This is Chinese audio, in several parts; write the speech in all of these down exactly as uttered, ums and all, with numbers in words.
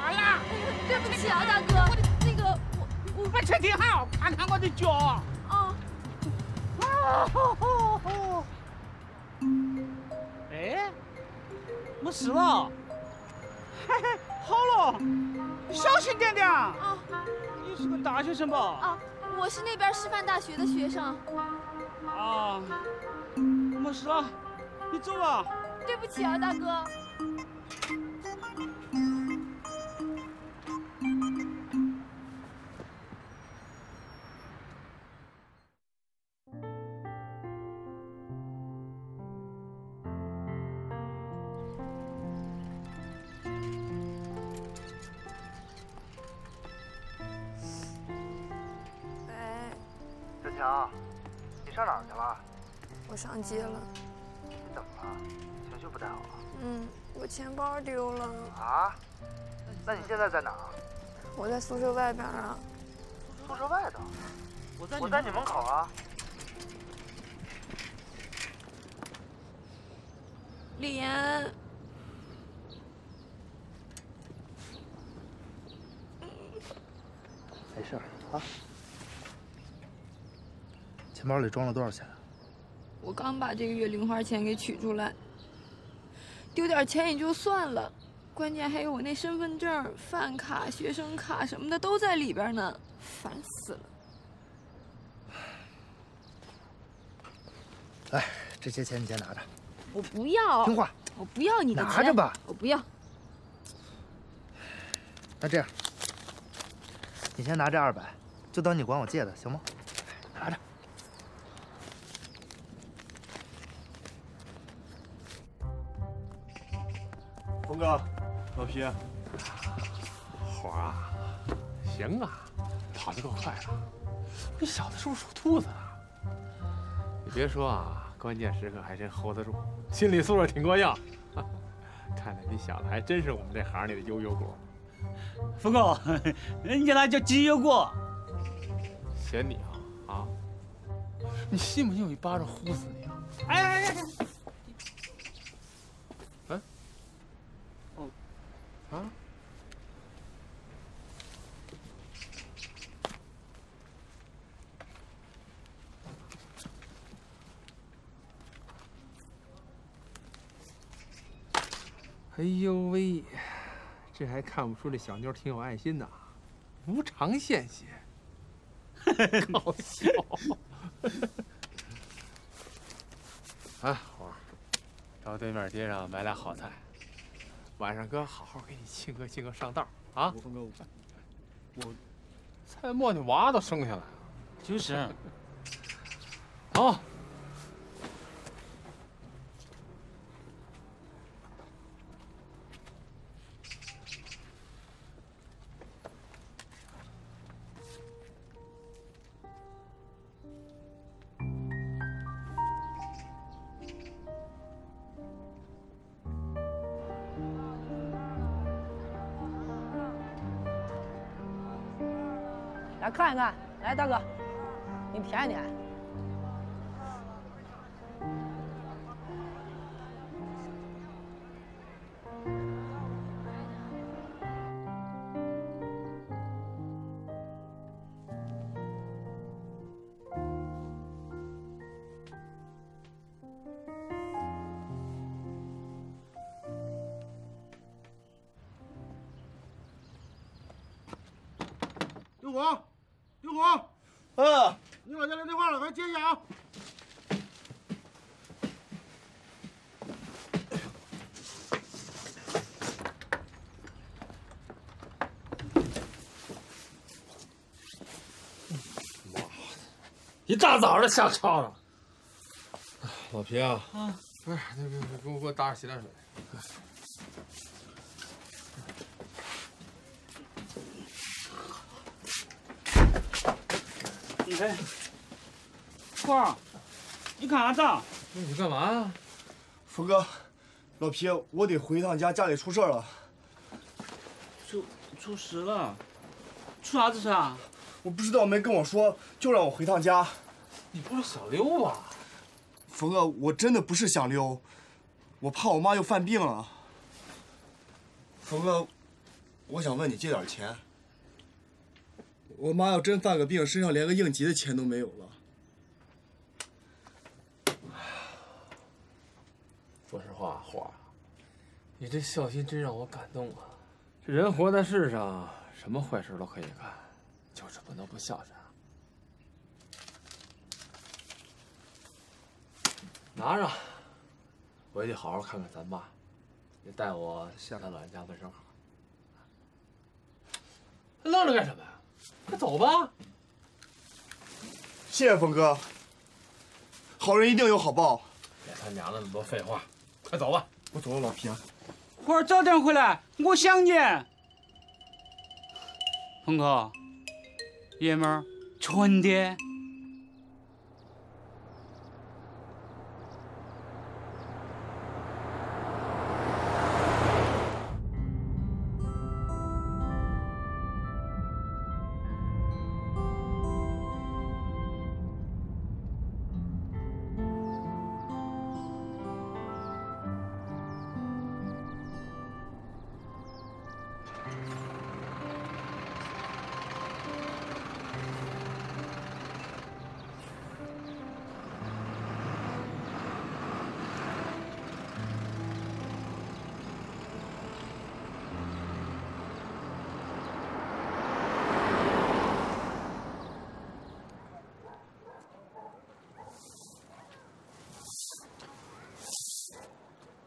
玩了。对不起啊，大哥，那个我我这挺好，看看我的脚啊。哦。哎，没事了。嘿嘿，好了，小心点点。啊。你是个大学生吧？啊，我是那边师范大学的学生。啊，没事了，你走吧。对不起啊，大哥。 志强，你上哪儿去了？我上街了。你怎么了？情绪不太好了？嗯，我钱包丢了。啊？那你现在在哪儿？我在宿舍外边啊。宿舍外头？我在我在你门口啊。李岩。 没事啊。钱包里装了多少钱啊？我刚把这个月零花钱给取出来。丢点钱也就算了，关键还有我那身份证、饭卡、学生卡什么的都在里边呢，烦死了。哎，这些钱你先拿着。我不要。听话。我不要你的钱。拿着吧。我不要。那这样。 你先拿这二百，就当你管我借的，行吗？拿着。峰哥，老皮，火啊，行啊，跑得够快的。这小子是不是属兔子啊？你别说啊，关键时刻还真 hold 得住，心理素质挺过硬。看来你小子还真是我们这行里的悠悠果。 福哥，人家那叫鸡油果。嫌你啊啊！你信不信我一巴掌呼死你啊！哎哎哎！哎，哦，啊！哎呦喂！ 这还看不出这小妞挺有爱心的，无偿献血，搞笑。啊，伙儿，到对面街上买俩好菜，晚上哥好好给你庆贺庆贺上道啊！峰哥，我蔡默你娃都生下来了，就是。好。 来看一看，来大哥，你舔一舔。丁火。 丁火，嗯，你老家来电话了，来接一下啊。妈的，一大早的瞎吵吵。老皮啊，啊，不是，那个给我给我打洗点水。 哎，花，你干啥子？你干嘛呀？福哥，老皮，我得回趟家，家里出事了。出出事了？出啥子事啊？我不知道，没跟我说，就让我回趟家。你不是想溜吧？福哥，我真的不是想溜，我怕我妈又犯病了。福哥，我想问你借点钱。我妈要真犯个病，身上连个应急的钱都没有了。说实话，花，你这孝心真让我感动啊！这人活在世上，什么坏事都可以干，就是不能不孝顺。 拿着，回去好好看看咱爸，你带我下他老人家问声好。还愣着干什么呀？快走吧！谢谢峰哥，好人一定有好报。别他娘的那么多废话，快走吧！我走了，老平。花儿早点回来，我想你。峰哥，爷们儿，纯的。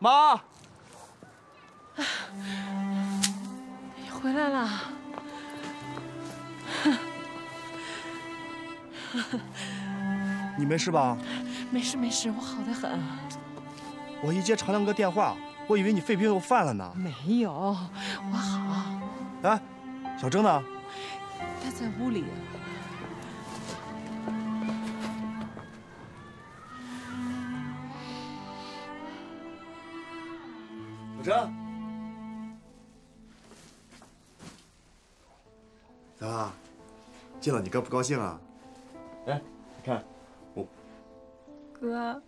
妈，你回来了。你没事吧？没事没事，我好得很。我一接长亮哥电话，我以为你肺病又犯了呢。没有，我好。哎，小郑呢？他在屋里。 郑，怎么了？见到你哥不高兴啊？哎，你看，我哥，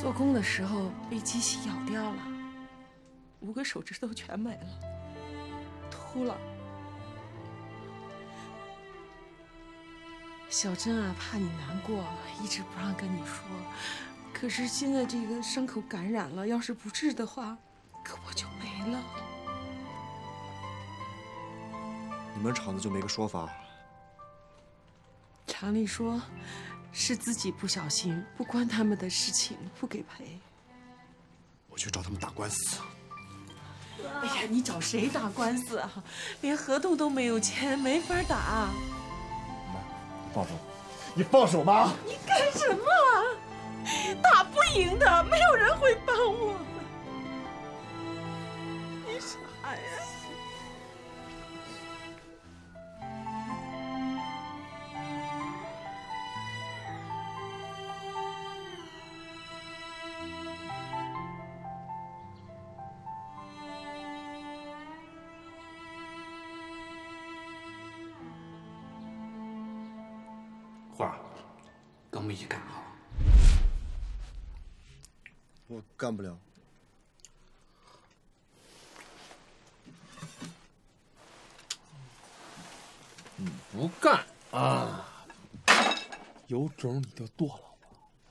做工的时候被机器咬掉了，五个手指头全没了，秃了。 小珍啊，怕你难过，一直不让跟你说。可是现在这个伤口感染了，要是不治的话，可我就没了。你们厂子就没个说法？厂里说，是自己不小心，不关他们的事情，不给赔。我去找他们打官司。哎呀，你找谁打官司啊？连合同都没有签，没法打。 放手！你放手吧！你干什么？打不赢的，没有人会帮我。你傻呀！一起干好，我干不了。你不干啊？有种你就剁了我，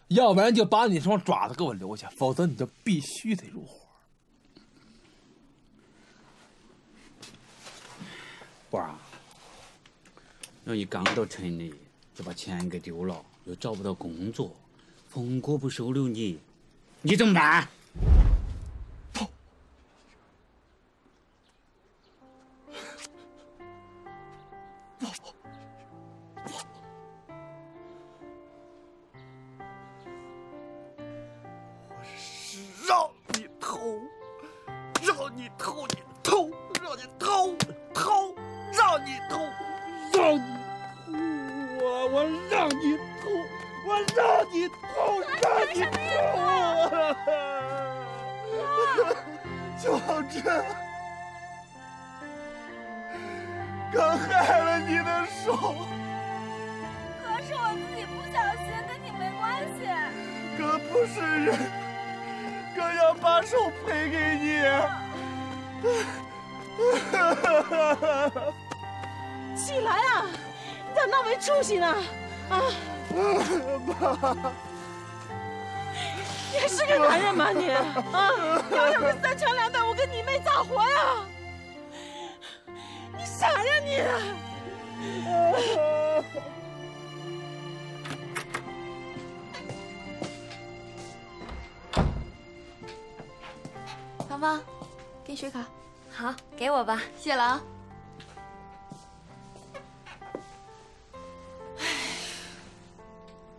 要不然就把你双爪子给我留下，否则你就必须得入伙。花儿，让你刚到城里就把钱给丢了。 又找不到工作，峰哥不收留你，你怎么办？跑！跑！跑！我是让你偷，让你偷，你偷，让你偷，偷，让你偷，让你偷我，我让你。 我让你偷，让你偷啊！小珍，哥害了你的手。可是我自己不小心，跟你没关系。哥不是人，哥要把手赔给你。起来啊！你咋那么没出息呢？啊！爸。 你还是个男人吗你？啊！要有个三长两短，我跟你妹咋活呀？你傻呀你！芳芳，给你水卡。好，给我吧，谢了啊。哎，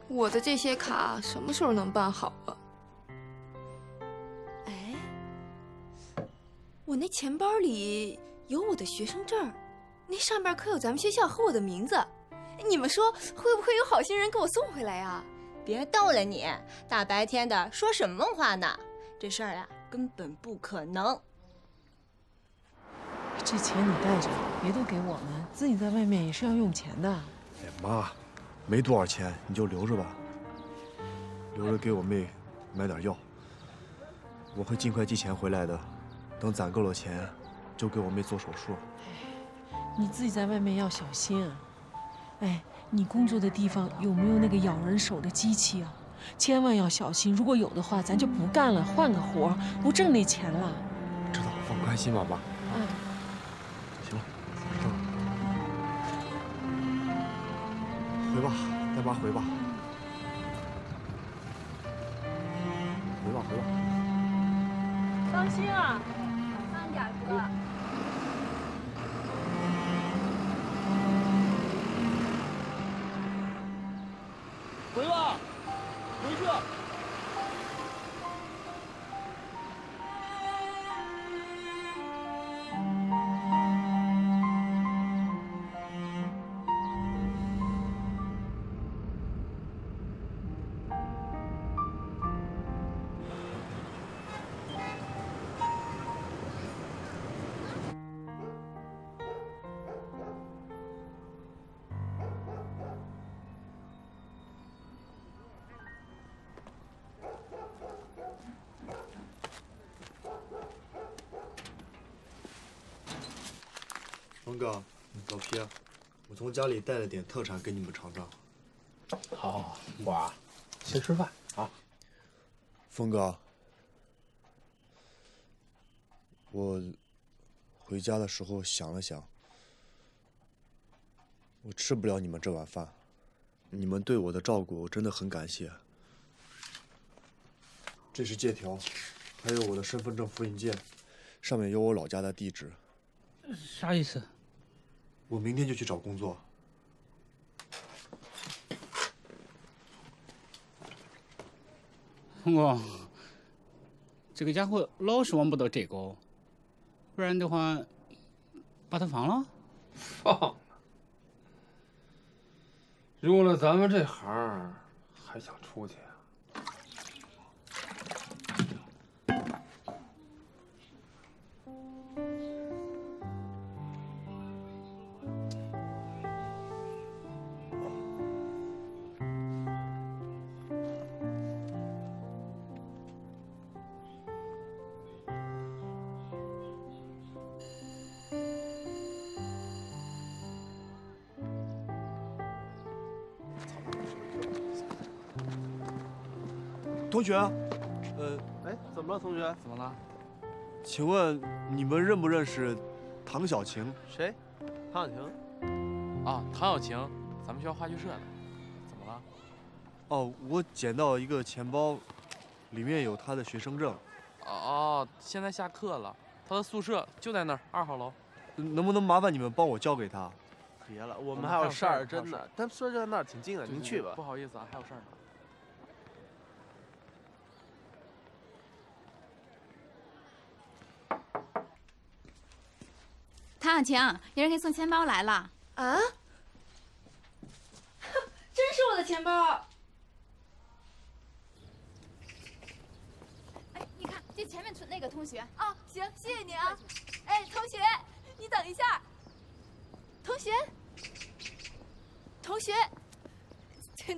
我的这些卡什么时候能办好啊？ 我那钱包里有我的学生证，那上边刻有咱们学校和我的名字，你们说会不会有好心人给我送回来啊？别逗了你，大白天的说什么梦话呢？这事儿啊，根本不可能。这钱你带着，别都给我们，自己在外面也是要用钱的。哎妈，没多少钱，你就留着吧，留着给我妹买点药。我会尽快寄钱回来的。 等攒够了钱，就给我妹做手术。哎，你自己在外面要小心啊！哎，你工作的地方有没有那个咬人手的机器啊？千万要小心，如果有的话，咱就不干了，换个活儿，不挣那钱了。知道，放宽心吧，妈。嗯。行了，回吧，带妈回吧。回吧，回吧。当心啊！ 点哥，回吧，回去。峰哥，老皮，我从家里带了点特产给你们尝尝。好，我啊，先吃饭啊。峰哥，我回家的时候想了想，我吃不了你们这碗饭，你们对我的照顾我真的很感谢。这是借条，还有我的身份证复印件，上面有我老家的地址。啥意思？ 我明天就去找工作。峰哥，这个家伙老是往不到这个，不然的话，把他放了。放了？入了咱们这行，还想出去啊？同学，呃，哎，怎么了，同学？怎么了？请问你们认不认识唐小晴？谁？唐小晴？啊，唐小晴，咱们学校话剧社的。怎么了？哦，我捡到一个钱包，里面有她的学生证。哦，现在下课了，她的宿舍就在那儿，二号楼。能不能麻烦你们帮我交给她？别了，我们还有事儿，真的。但宿舍就在那儿，挺近的，您去吧。不好意思啊，还有事儿呢。 唐小晴，有人给送钱包来了啊！真是我的钱包！哎，你看这前面那个同学啊，行，谢谢你啊！哎，同学，你等一下，同学，同学，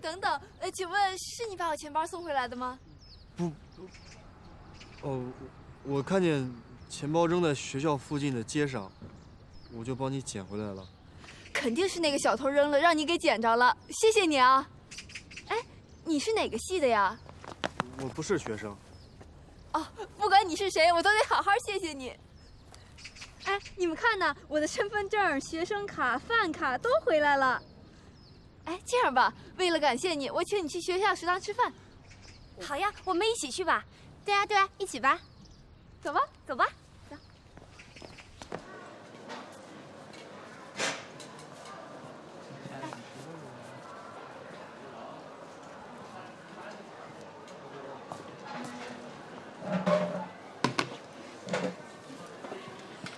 等等，呃，请问是你把我钱包送回来的吗？不，哦，我看见钱包扔在学校附近的街上，我就帮你捡回来了。肯定是那个小偷扔了，让你给捡着了，谢谢你啊。哎，你是哪个系的呀？我不是学生。哦，不管你是谁，我都得好好谢谢你。 哎，你们看呢，我的身份证、学生卡、饭卡都回来了。哎，这样吧，为了感谢你，我请你去学校食堂吃饭。好呀，我们一起去吧。对呀，对呀，一起吧。走吧，走吧，走。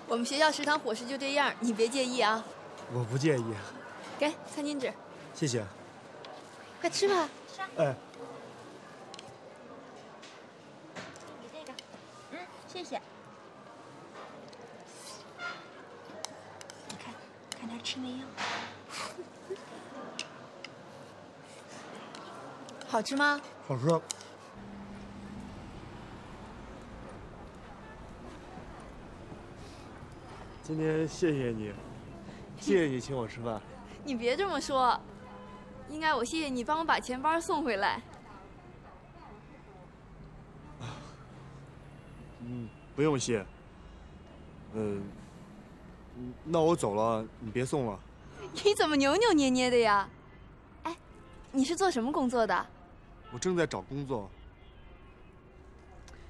我们学校食堂伙食就这样，你别介意啊。我不介意。给餐巾纸。谢谢。快吃吧。吃啊。哎。给这个。嗯，谢谢。你看，看他吃那样。好吃吗？好吃。 今天谢谢你，谢谢你请我吃饭。你别这么说，应该我谢谢你帮我把钱包送回来。嗯，不用谢。嗯，那我走了，你别送了。你怎么扭扭捏捏的呀？哎，你是做什么工作的？我正在找工作。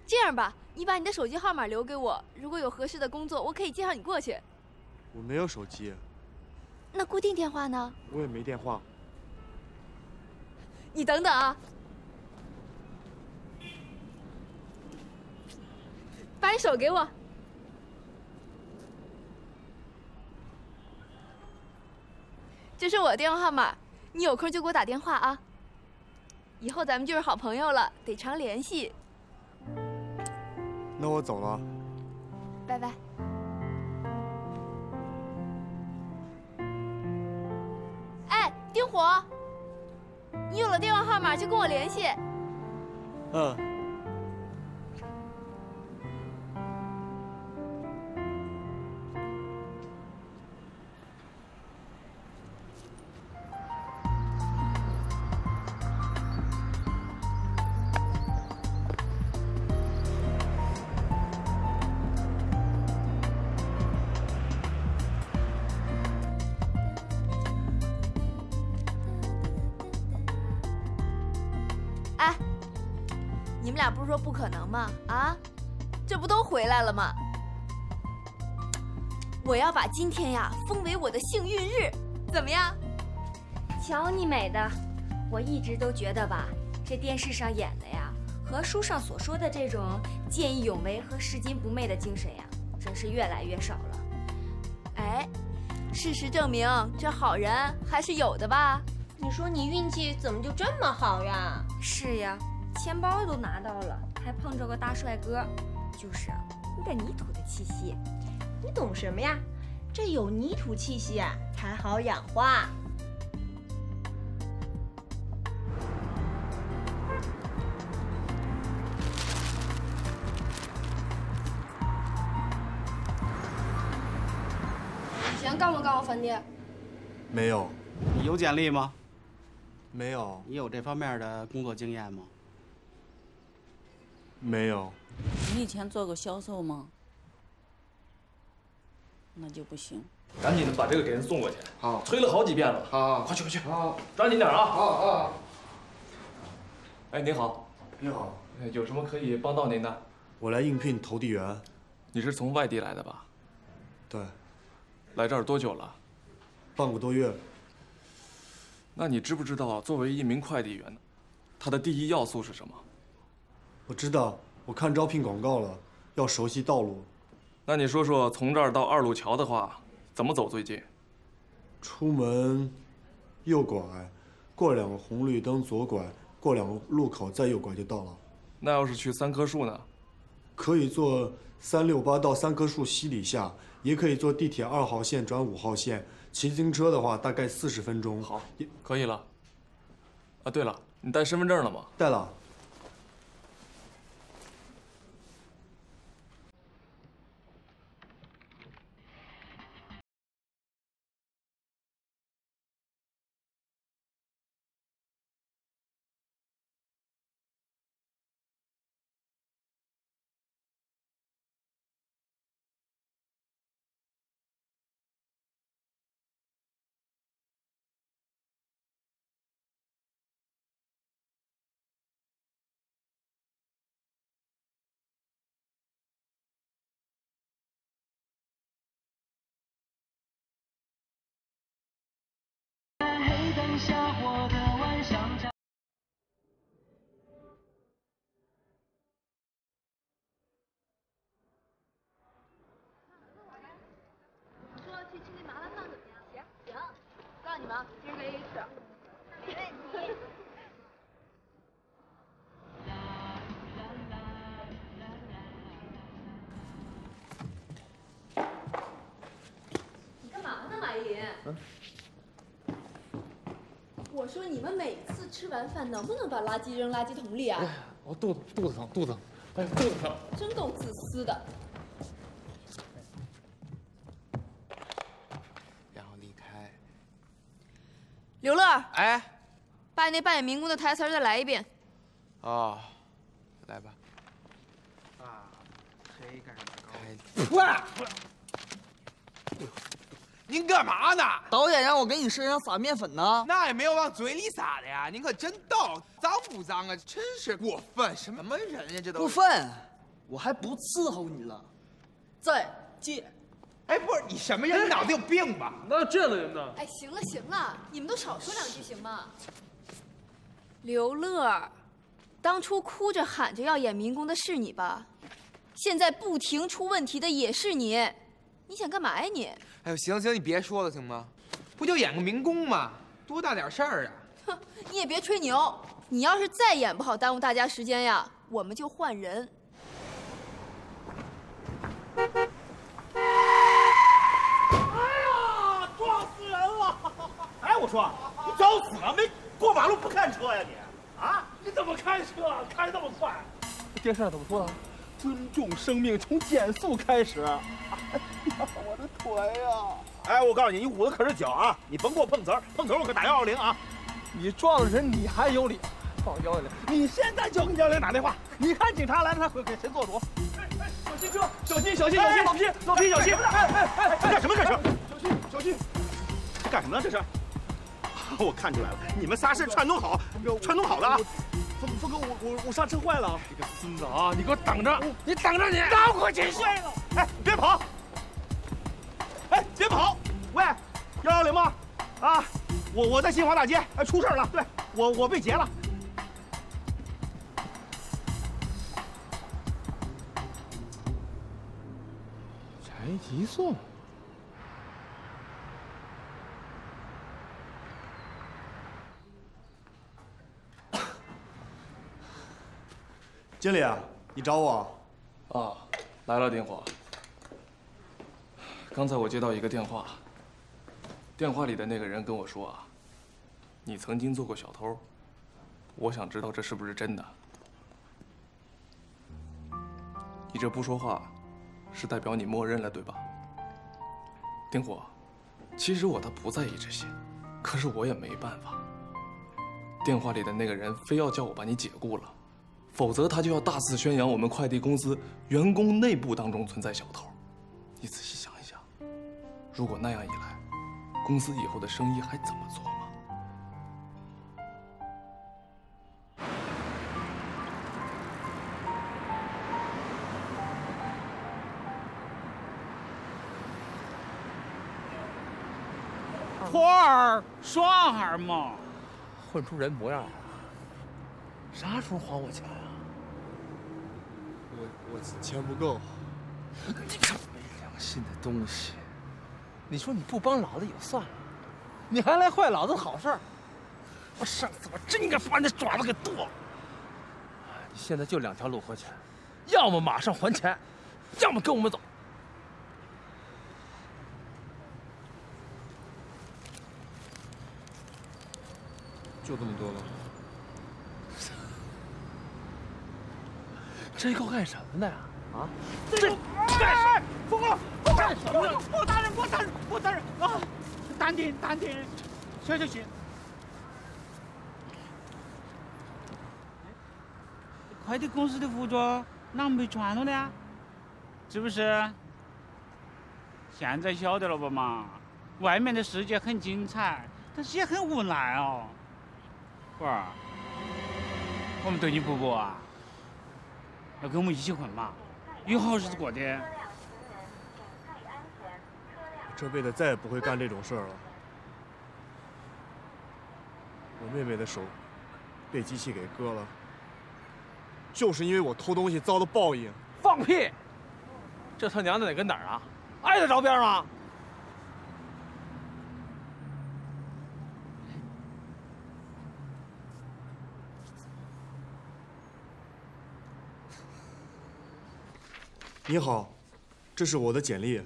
这样吧。 你把你的手机号码留给我，如果有合适的工作，我可以介绍你过去。我没有手机。那固定电话呢？我也没电话。你等等啊！把你手给我。这是我的电话号码，你有空就给我打电话啊。以后咱们就是好朋友了，得常联系。 那我走了，拜拜。哎，丁火，你有了电话号码就跟我联系。嗯。你们俩不是说不可能吗？啊，这不都回来了吗？我要把今天呀封为我的幸运日，怎么样？瞧你美的！我一直都觉得吧，这电视上演的呀，和书上所说的这种见义勇为和拾金不昧的精神呀，真是越来越少了。哎，事实证明，这好人还是有的吧？你说你运气怎么就这么好呀？是呀。 钱包都拿到了，还碰着个大帅哥，就是啊，有点泥土的气息。你懂什么呀？这有泥土气息啊，才好养花。以前干过干过饭店？没有。你有简历吗？没有。你有这方面的工作经验吗？ 没有。你以前做过销售吗？那就不行。赶紧把这个给人送过去。好，催了好几遍了。好，快去快去。好，抓紧点啊！好好。哎，您好。您好。有什么可以帮到您的？我来应聘投递员。你是从外地来的吧？对。来这儿多久了？半个多月。那你知不知道，作为一名快递员，他的第一要素是什么？ 我知道，我看招聘广告了，要熟悉道路。那你说说，从这儿到二路桥的话，怎么走最近？出门，右拐，过两个红绿灯左拐，过两个路口再右拐就到了。那要是去三棵树呢？可以坐三六八到三棵树西里下，也可以坐地铁二号线转五号线。骑自行车的话，大概四十分钟。好，可以了。啊，对了，你带身份证了吗？带了。下火的晚上。 我说你们每次吃完饭能不能把垃圾扔垃圾桶里啊？哎、我肚子肚子疼，肚子疼，哎呀，肚子疼！真够自私的。然后离开。刘乐，哎，把你那扮演民工的台词再来一遍。哦，来吧。啊，谁干什么？哎，喂！ 您干嘛呢？导演让我给你身上撒面粉呢。那也没有往嘴里撒的呀。您可真逗，脏不脏啊？真是过分！什么人呀？这都过分！我还不伺候你了。再见。哎，不是你什么人？你脑子有病吧？那这个人呢？哎，行了行了，你们都少说两句行吗？刘乐，当初哭着喊着要演民工的是你吧？现在不停出问题的也是你。 你想干嘛呀你？哎呦，行行，你别说了行吗？不就演个民工吗？多大点事儿啊！哼，你也别吹牛，你要是再演不好，耽误大家时间呀，我们就换人。哎呀，撞死人了！哎，我说你找死啊？没过马路不看车呀你？啊？你怎么开车啊？开那么快？电视上怎么说的？ 尊重生命，从减速开始。哎呀，我的腿呀、啊！哎，我告诉你，你捂的可是脚啊！你甭给我碰瓷儿，碰瓷儿我可打幺二零啊！你撞了人，你还有理？报幺二零！你现在就跟幺二零打电话！你看警察来了，他会给谁做主？哎哎，小心车！小心小心小心！老皮老皮小心！哎哎哎，这干什么这是？小心小心！这干什么呢这是？我看出来了，你们仨是串通好，串通好的啊！ 峰哥，我我我刹车坏了！你个孙子啊！你给我等着！你等着你！当回去睡了！哎，别跑！哎，别跑！喂，幺幺零吗？啊，我我在新华大街，哎，出事了！对，我我被劫了。宅急送。 经理，你找我？啊，来了，丁火。刚才我接到一个电话，电话里的那个人跟我说啊，你曾经做过小偷，我想知道这是不是真的。你这不说话，是代表你默认了对吧？丁火，其实我倒不在意这些，可是我也没办法。电话里的那个人非要叫我把你解雇了。 否则，他就要大肆宣扬我们快递公司员工内部当中存在小偷。你仔细想一想，如果那样一来，公司以后的生意还怎么做嘛？普洱双耳嘛，混出人模样来了，啥时候还我钱？ 我钱不够，你个没良心的东西！你说你不帮老子也算了，你还来坏老子的好事儿！我上次我真应该把你爪子给剁了！你现在就两条路还钱，要么马上还钱，要么跟我们走。就这么多了。这够干什么的呀？啊？这干什么？不不干什么？不打人！不打人！不打人！啊！淡定，淡定，行行行。快递公司的服装那没穿了呢，是不是？现在晓得了吧嘛？外面的世界很精彩，但是也很无奈哦。花儿，我们等你婆婆啊。 要跟我们一起混嘛，有好日子过的。这辈子再也不会干这种事儿了。我妹妹的手被机器给割了，就是因为我偷东西遭的报应。放屁！这他娘的哪跟哪儿啊？碍得着边吗？你好，这是我的简历。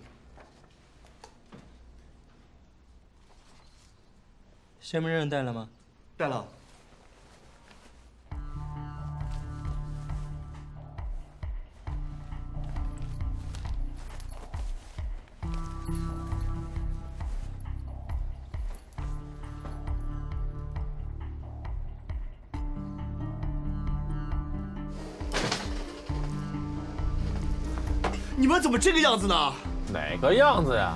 身份证带了吗？带了。你们怎么这个样子呢？哪个样子呀？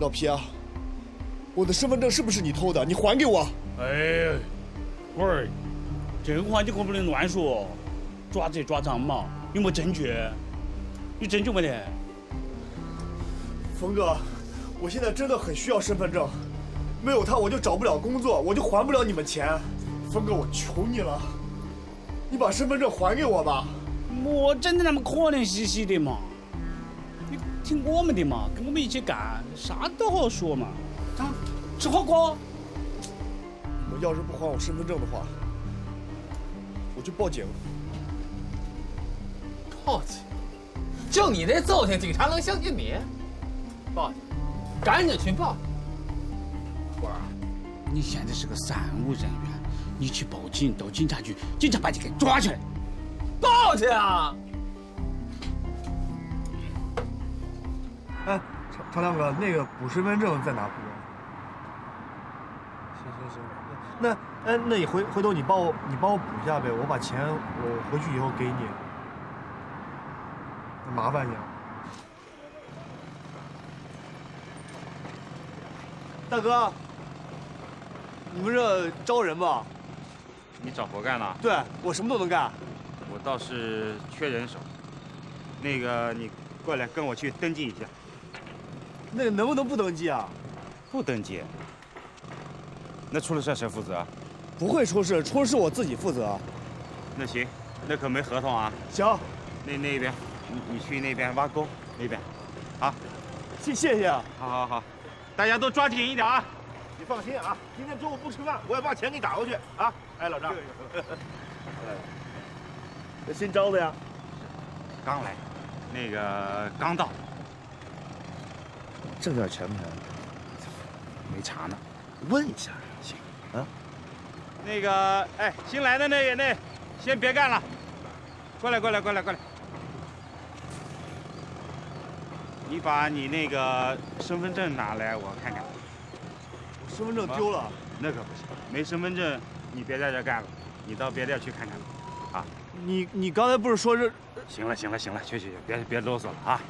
老皮啊，我的身份证是不是你偷的？你还给我！哎，棍儿，这个话你可不能乱说，抓贼抓赃嘛，有没有证据？有证据没得？冯哥，我现在真的很需要身份证，没有它我就找不了工作，我就还不了你们钱。冯哥，我求你了，你把身份证还给我吧。我真的那么可怜兮兮的嘛？ 听我们的嘛，跟我们一起干，啥都好说嘛。啊，吃火锅。你们要是不还我身份证的话，我就报警。报警？就你这揍性，警察能相信你？报警！赶紧去报警！花儿，你现在是个三无人员，你去报警，到警察局，警察把你给抓起来。报警啊！ 哎，常常亮哥，那个补身份证在哪补？行行行，那哎，那你回回头你帮我，你帮我补一下呗，我把钱我回去以后给你，那麻烦你了。大哥，你们这招人吧？你找活干呢？对，我什么都能干。我倒是缺人手，那个你过来跟我去登记一下。 那能不能不登记啊？不登记，那出了事谁负责啊？不会出事，出事我自己负责。那行，那可没合同啊。行，那那边，你你去那边挖沟那边，啊，谢谢谢，好好好，大家都抓紧一点啊！你放心啊，今天中午不吃饭，我也把钱给你打过去啊！哎，老张，这新招的呀？刚来，那个刚到。 挣点钱没？没查呢，问一下行啊。那个，哎，新来的那个那，先别干了，过来过来过来过来。你把你那个身份证拿来，我看看。我身份证丢了，那可不行，没身份证你别在这干了，你到别地儿去看看吧，啊。你你刚才不是说是？行了行了行了，去去去，别别啰嗦了啊。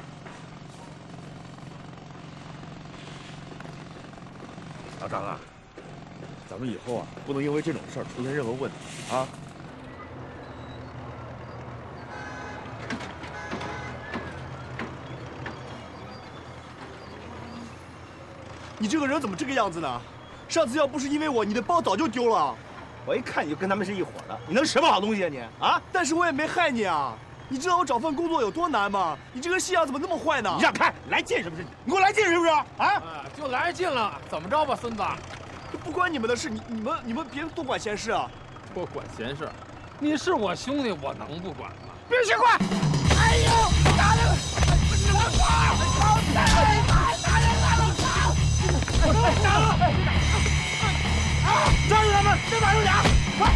老张啊，咱们以后啊，不能因为这种事儿出现任何问题啊！你这个人怎么这个样子呢？上次要不是因为我，你的包早就丢了。我一看你就跟他们是一伙的，你能什么好东西啊你啊！但是我也没害你啊！你知道我找份工作有多难吗？你这个心眼怎么那么坏呢？你让开，来劲是不是？你给我来劲是不是啊？啊！ 就来劲了，怎么着吧，孙子？不关你们的事，你你们你们别多管闲事啊！多管闲事，你是我兄弟，我能不管吗？必须管！哎呦，打人！我操！打人！打人！打人！打人！啊！抓住他们，再打住点！快！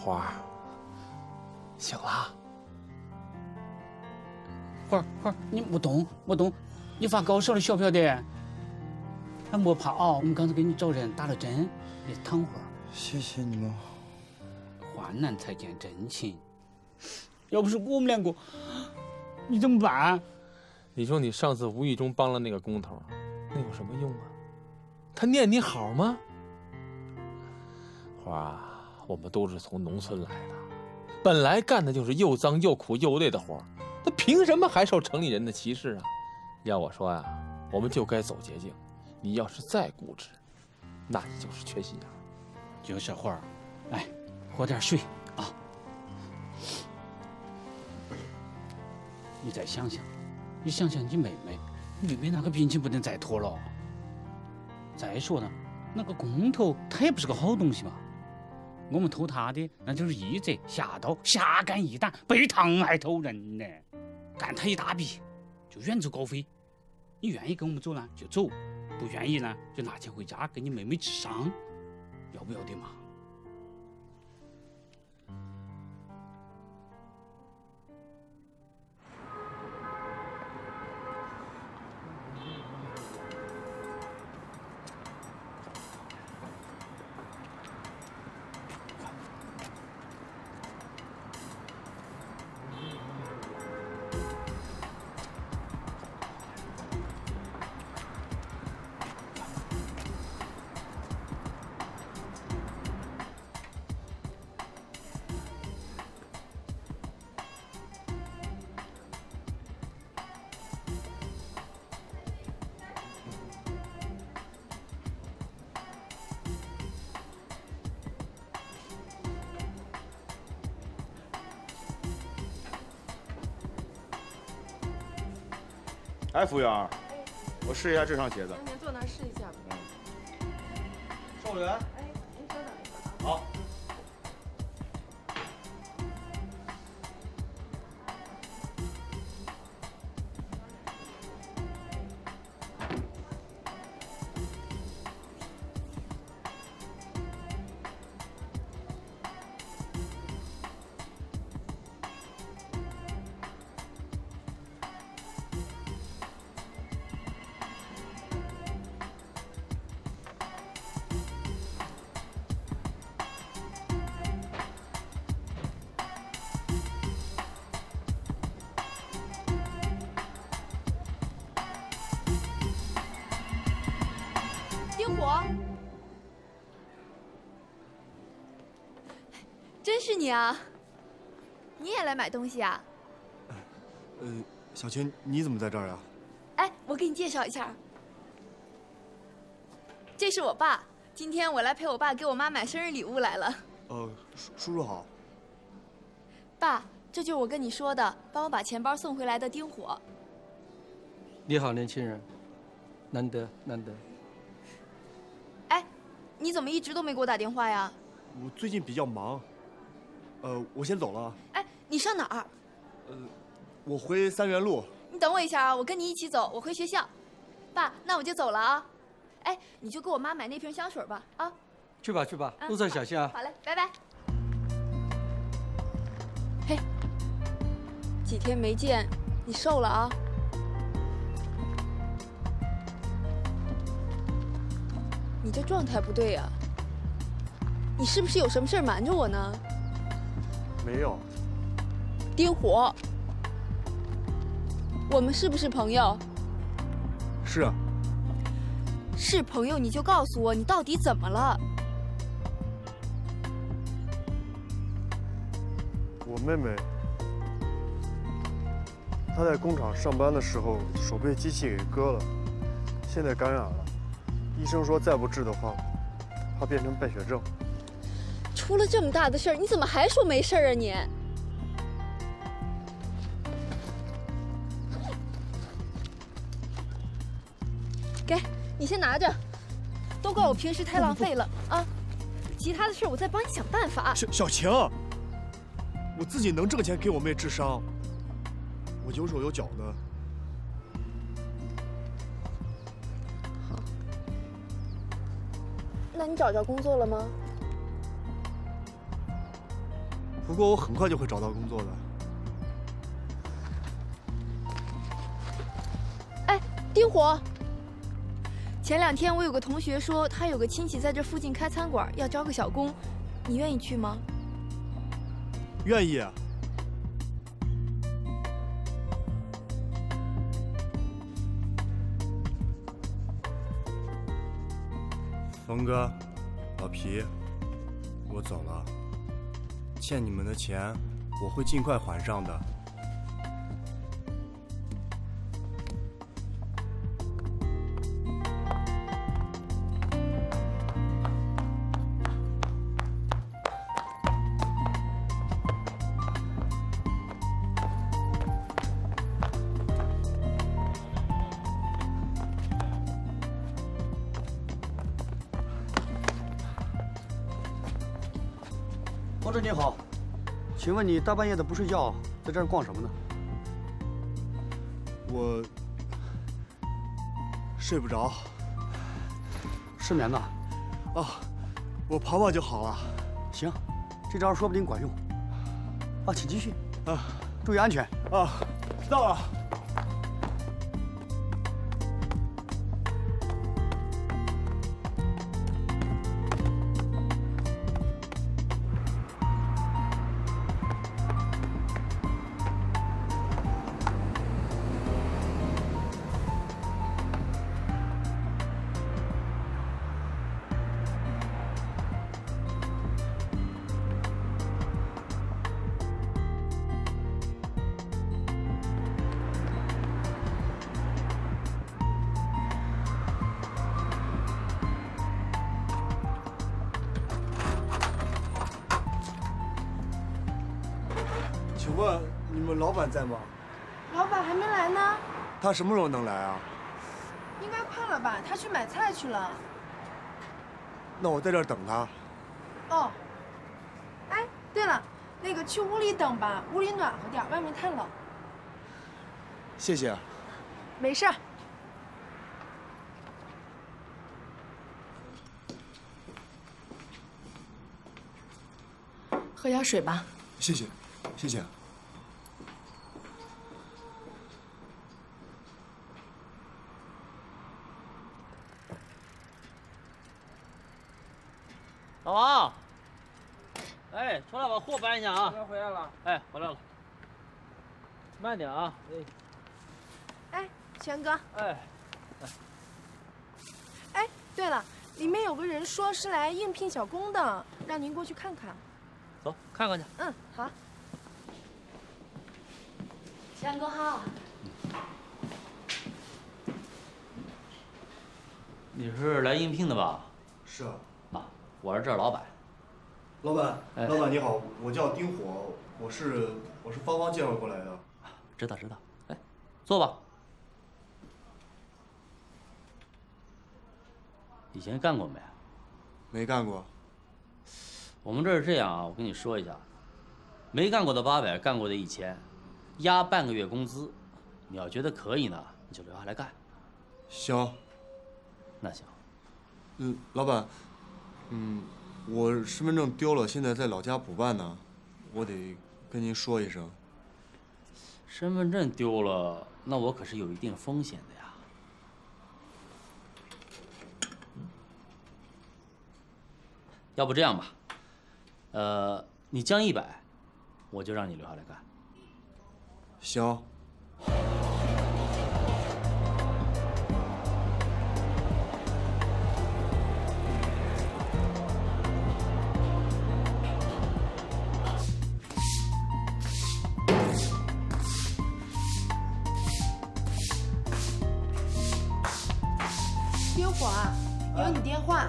花儿，醒了。花儿，花儿，你没动，没动，你发高烧了晓不晓得？还没怕啊？我们刚才给你找人打了针，你躺会儿。谢谢你们。患难才见真情，要不是我们两个，你怎么办？你说你上次无意中帮了那个工头，那有什么用啊？他念你好吗？花儿。 我们都是从农村来的，本来干的就是又脏又苦又累的活，那凭什么还受城里人的歧视啊？要我说呀、啊，我们就该走捷径。你要是再固执，那你就是缺心眼。就是小花儿，来，喝点水啊。你再想想，你想想你妹妹，妹妹那个病情不能再拖了。再说呢，那个工头他也不是个好东西嘛。 我们偷他的，那就是义贼、侠盗、侠肝义胆，背堂还偷人呢，干他一大笔，就远走高飞。你愿意跟我们走呢，就走；不愿意呢，就拿钱回家给你妹妹治伤，要不要的嘛？哎，服务员，我试一下这双鞋子。您坐那试一下吧。售货员。哎，您稍等一会儿啊。好。丁火，真是你啊！你也来买东西啊？呃，小青，你怎么在这儿啊？哎，我给你介绍一下，这是我爸。今天我来陪我爸给我妈买生日礼物来了。呃，叔叔叔好。爸，这就是我跟你说的，帮我把钱包送回来的丁火。你好，年轻人，难得难得。 你怎么一直都没给我打电话呀？我最近比较忙，呃，我先走了。哎，你上哪儿？呃，我回三元路。你等我一下啊，我跟你一起走，我回学校。爸，那我就走了啊。哎，你就给我妈买那瓶香水吧，啊。去吧去吧，路上小心啊。好嘞，拜拜。嘿，几天没见，你瘦了啊？ 你这状态不对呀、啊，你是不是有什么事儿瞒着我呢？没有。丁火，我们是不是朋友？是啊。是朋友你就告诉我你到底怎么了？我妹妹，她在工厂上班的时候手被机器给割了，现在感染了。 医生说，再不治的话，怕变成败血症。出了这么大的事儿，你怎么还说没事儿啊你？给你先拿着，都怪我平时太浪费了啊！其他的事儿我再帮你想办法。小小晴，我自己能挣钱给我妹治伤，我有手有脚的。 那你找着工作了吗？不过我很快就会找到工作的。哎，丁火，前两天我有个同学说他有个亲戚在这附近开餐馆，要招个小工，你愿意去吗？愿意啊。 峰哥，老皮，我走了，欠你们的钱我会尽快还上的。同志你好，请问你大半夜的不睡觉，在这儿逛什么呢？我睡不着，失眠呐。啊，我跑跑就好了。行，这招说不定管用。啊，请继续。啊，注意安全。啊，知道了。请问你们老板在吗？老板还没来呢。他什么时候能来啊？应该快了吧，他去买菜去了。那我在这儿等他。哦。哎，对了，那个去屋里等吧，屋里暖和点，外面太冷。谢谢。没事。喝点水吧。谢谢，谢谢。 老王，哎，出来把货搬一下啊！回来了。哎，回来了。慢点啊！哎，哎，全哥。哎，哎。哎，对了，里面有个人说是来应聘小工的，让您过去看看。走，看看去。嗯，好。全哥好。你是来应聘的吧？是啊。 我是这儿老板，老板，老板你好，我叫丁火，我是我是芳芳介绍过来的，知道知道，哎，坐吧。以前干过没？没干过。我们这是这样啊，我跟你说一下，没干过的八百，干过的一千，压半个月工资，你要觉得可以呢，你就留下来干。行。那行。嗯，老板。 嗯，我身份证丢了，现在在老家补办呢，我得跟您说一声。身份证丢了，那我可是有一定风险的呀。要不这样吧，呃，你降一百，我就让你留下来干。行。 有你电话。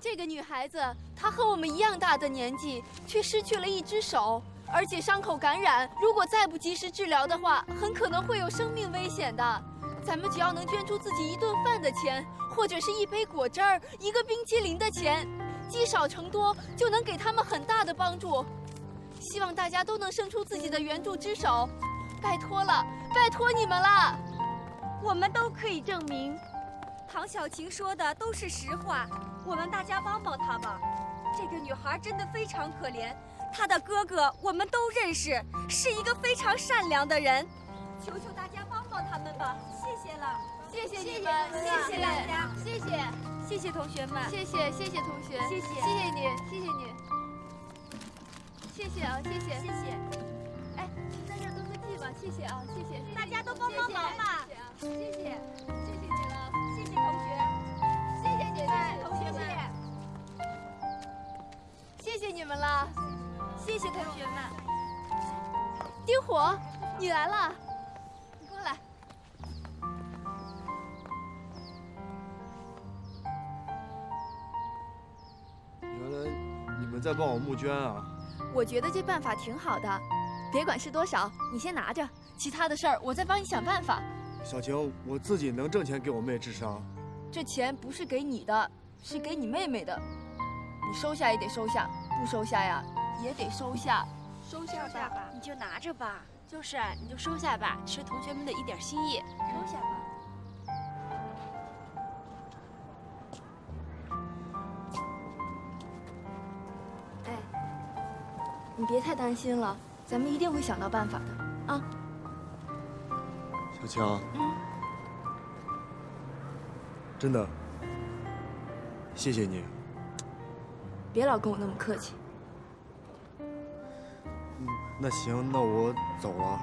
这个女孩子，她和我们一样大的年纪，却失去了一只手，而且伤口感染，如果再不及时治疗的话，很可能会有生命危险的。咱们只要能捐出自己一顿饭的钱，或者是一杯果汁儿、一个冰淇淋的钱，积少成多，就能给他们很大的帮助。希望大家都能伸出自己的援助之手，拜托了，拜托你们了。 我们都可以证明，唐小晴说的都是实话。我们大家帮帮她吧。这个女孩真的非常可怜，她的哥哥我们都认识，是一个非常善良的人。求求大家帮帮他们吧，谢谢了，谢谢你们，谢谢大家，谢谢，谢谢同学们，谢谢谢谢同学，谢谢谢谢你，谢谢你，谢谢啊，谢谢谢谢。哎，去在这儿登个记吧，谢谢啊，谢谢，大家都帮帮忙吧，谢谢，谢谢你了，谢谢同学，谢谢你们，同学们。 谢谢你们了，谢谢同学们。丁火，你来了，你过来。原来你们在帮我募捐啊！我觉得这办法挺好的，别管是多少，你先拿着，其他的事儿我再帮你想办法。小晴，我自己能挣钱给我妹治伤。这钱不是给你的，是给你妹妹的。 你收下也得收下，不收下呀也得收下，收下吧，你就拿着吧，就是你就收下吧，是同学们的一点心意，收下吧。哎，你别太担心了，咱们一定会想到办法的啊。小青，嗯，真的，谢谢你。 别老跟我那么客气。嗯，那行，那我走了。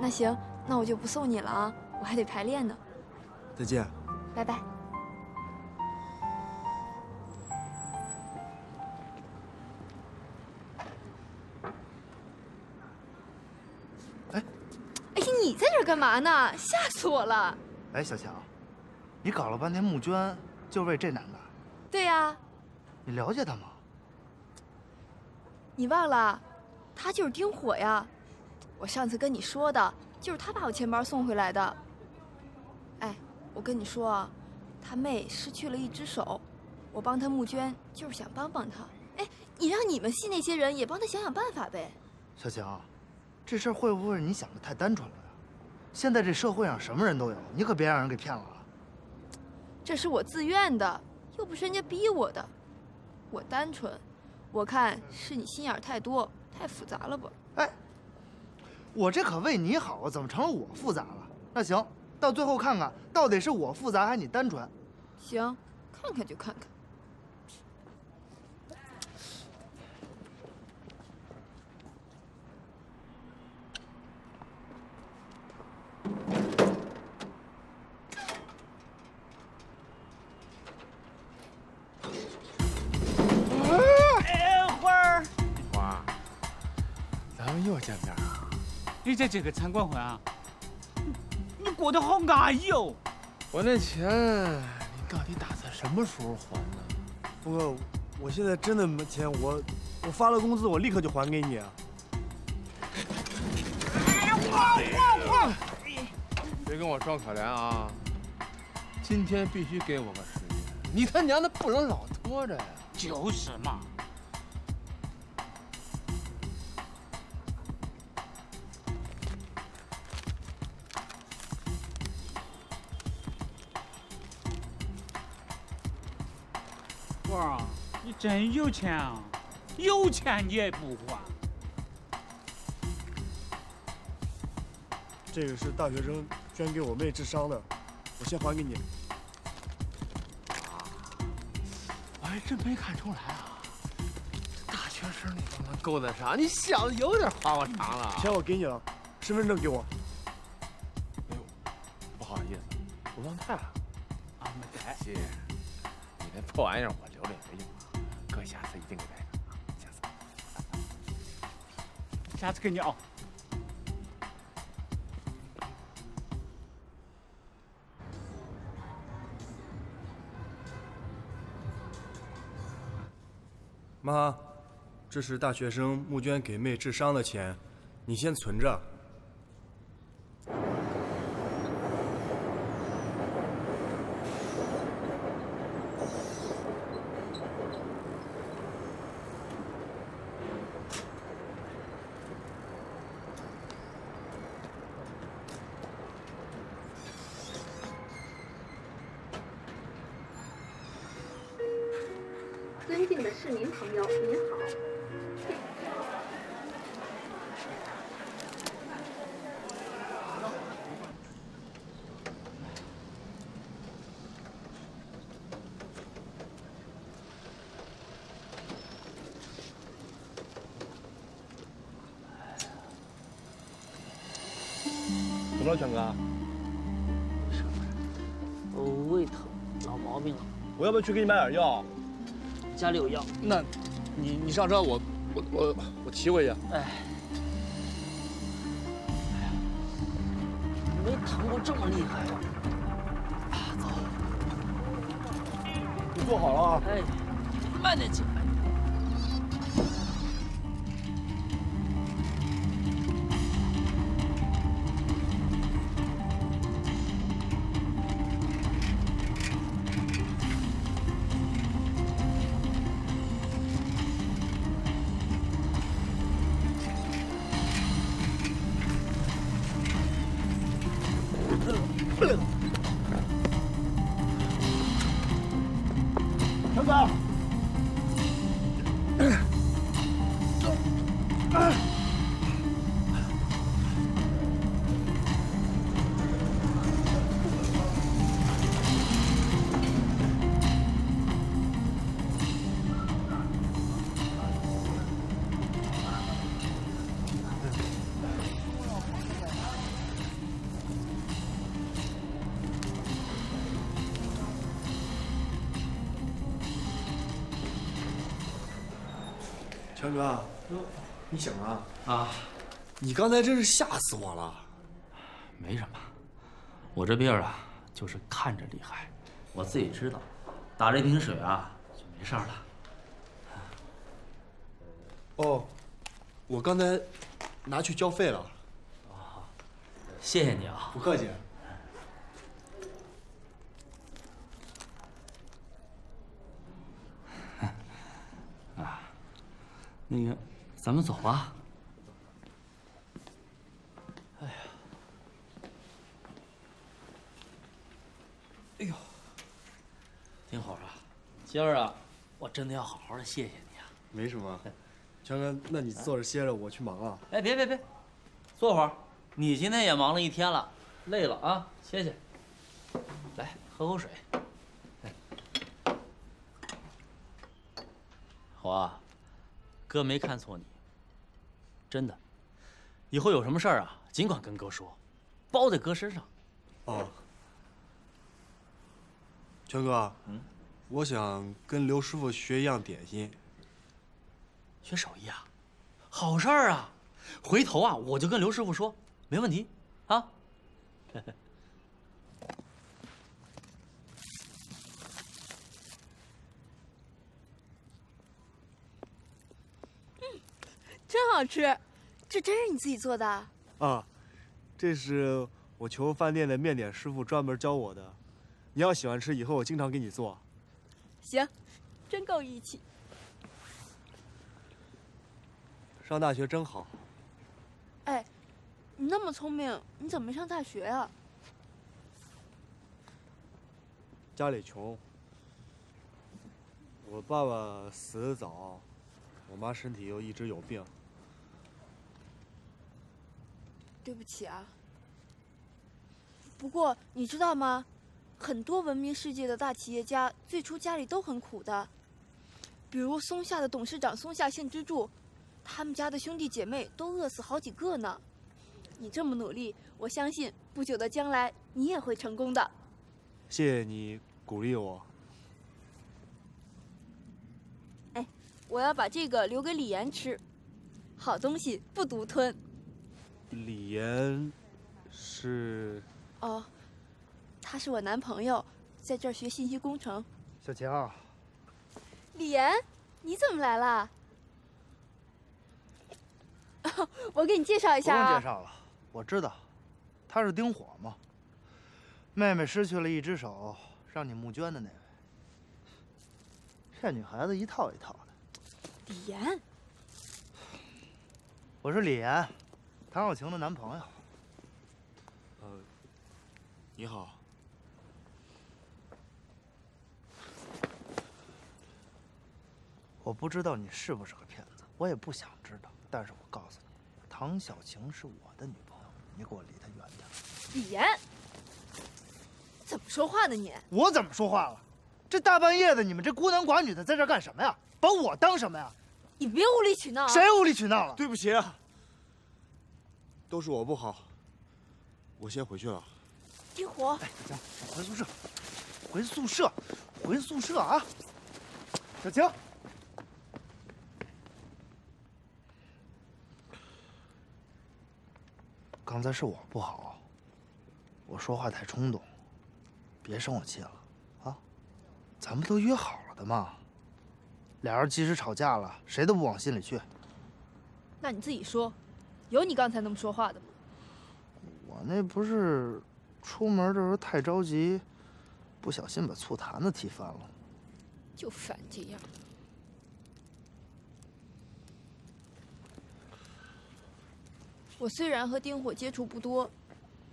那行，那我就不送你了啊，我还得排练呢。再见。拜拜。哎，哎呀，你在这干嘛呢？吓死我了！哎，小乔，你搞了半天募捐，就为这男的？对呀、啊。 你了解他吗？你忘了，他就是丁火呀！我上次跟你说的，就是他把我钱包送回来的。哎，我跟你说啊，他妹失去了一只手，我帮他募捐，就是想帮帮他。哎，你让你们系那些人也帮他想想办法呗。小晴，这事儿会不会你想的太单纯了呀？现在这社会上什么人都有，你可别让人给骗了啊！这是我自愿的，又不是人家逼我的。 我单纯，我看是你心眼太多，太复杂了吧？哎，我这可为你好，怎么成了我复杂了？那行，到最后看看到底是我复杂还是你单纯。行，看看就看看。在这个参观会啊，你过得好安逸哦。我那钱，你到底打算什么时候还呢？不过我现在真的没钱，我我发了工资，我立刻就还给你啊。别跟我装可怜啊！今天必须给我个时间，你他娘的不能老拖着呀！就是嘛。 你真有钱啊！有钱你也不还。这个是大学生捐给我妹治伤的，我先还给你。我还真没看出来啊，大学生你都能够得上？你小子有点花花肠了。钱我给你了，身份证给我。哎呦，不好意思，我忘带了。啊，没带。姐，你那破玩意儿我留着也没用。 下次一定给带上啊！下次，下次给你啊。妈，这是大学生募捐给妹治伤的钱，你先存着。尊敬的市民朋友，您好。怎么了，强哥？什么？我胃疼，老毛病了。我要不要去给你买点药？ 家里有药，那你你上车，我我我我骑回去。哎，没疼过这么厉害呀！啊，走，你坐好了啊。哎，慢点骑。 强哥，你醒了啊？你刚才真是吓死我了。没什么，我这病啊，就是看着厉害，我自己知道，打这瓶水啊就没事了。哦，我刚才拿去交费了。啊，谢谢你啊。不客气。 那个，咱们走吧。哎呀，哎呦，丁火啊，今儿啊，我真的要好好的谢谢你啊。没什么，强哥，那你坐着歇着，我去忙啊。哎，别别别，坐会儿。你今天也忙了一天了，累了啊，歇歇。来，喝口水。火啊。 哥没看错你，真的。以后有什么事儿啊，尽管跟哥说，包在哥身上。哦，全哥，嗯，我想跟刘师傅学一样点心。学手艺啊，好事儿啊！回头啊，我就跟刘师傅说，没问题啊。真好吃，这真是你自己做的啊？这是我求饭店的面点师傅专门教我的。你要喜欢吃，以后我经常给你做。行，真够义气。上大学真好。哎，你那么聪明，你怎么没上大学呀？家里穷，我爸爸死得早，我妈身体又一直有病。 对不起啊。不过你知道吗？很多闻名世界的大企业家最初家里都很苦的，比如松下的董事长松下幸之助，他们家的兄弟姐妹都饿死好几个呢。你这么努力，我相信不久的将来你也会成功的。谢谢你鼓励我。哎，我要把这个留给李岩吃，好东西不独吞。 李岩是哦，他是我男朋友，在这儿学信息工程。小强，李岩，你怎么来了？哦、我给你介绍一下啊。不用介绍了，我知道，他是丁火嘛。妹妹失去了一只手，让你募捐的那位。这女孩子一套一套的。李岩，我是李岩。 唐小晴的男朋友。呃，你好。我不知道你是不是个骗子，我也不想知道。但是我告诉你，唐小晴是我的女朋友，你给我离她远点。李岩，怎么说话呢你？我怎么说话了？这大半夜的，你们这孤男寡女的在这干什么呀？把我当什么呀？你别无理取闹！谁无理取闹了？对不起啊，都是我不好，我先回去了。丁火，哎，小晴，回宿舍，回宿舍，回宿舍啊！小晴。 刚才是我不好，我说话太冲动，别生我气了啊！咱们都约好了的嘛，俩人即使吵架了，谁都不往心里去。那你自己说，有你刚才那么说话的吗？我那不是出门的时候太着急，不小心把醋坛子踢翻了。就烦这样。 我虽然和丁火接触不多，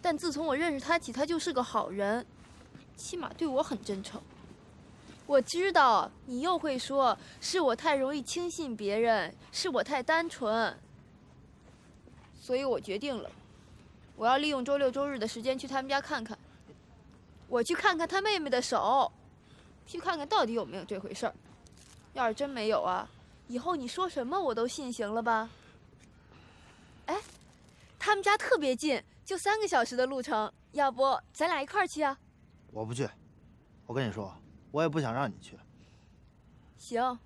但自从我认识他起，他就是个好人，起码对我很真诚。我知道你又会说是我太容易轻信别人，是我太单纯，所以我决定了，我要利用周六周日的时间去他们家看看，我去看看他妹妹的手，去看看到底有没有这回事儿。要是真没有啊，以后你说什么我都信，行了吧？哎。 他们家特别近，就三个小时的路程。要不咱俩一块儿去啊？我不去，我跟你说，我也不想让你去。行，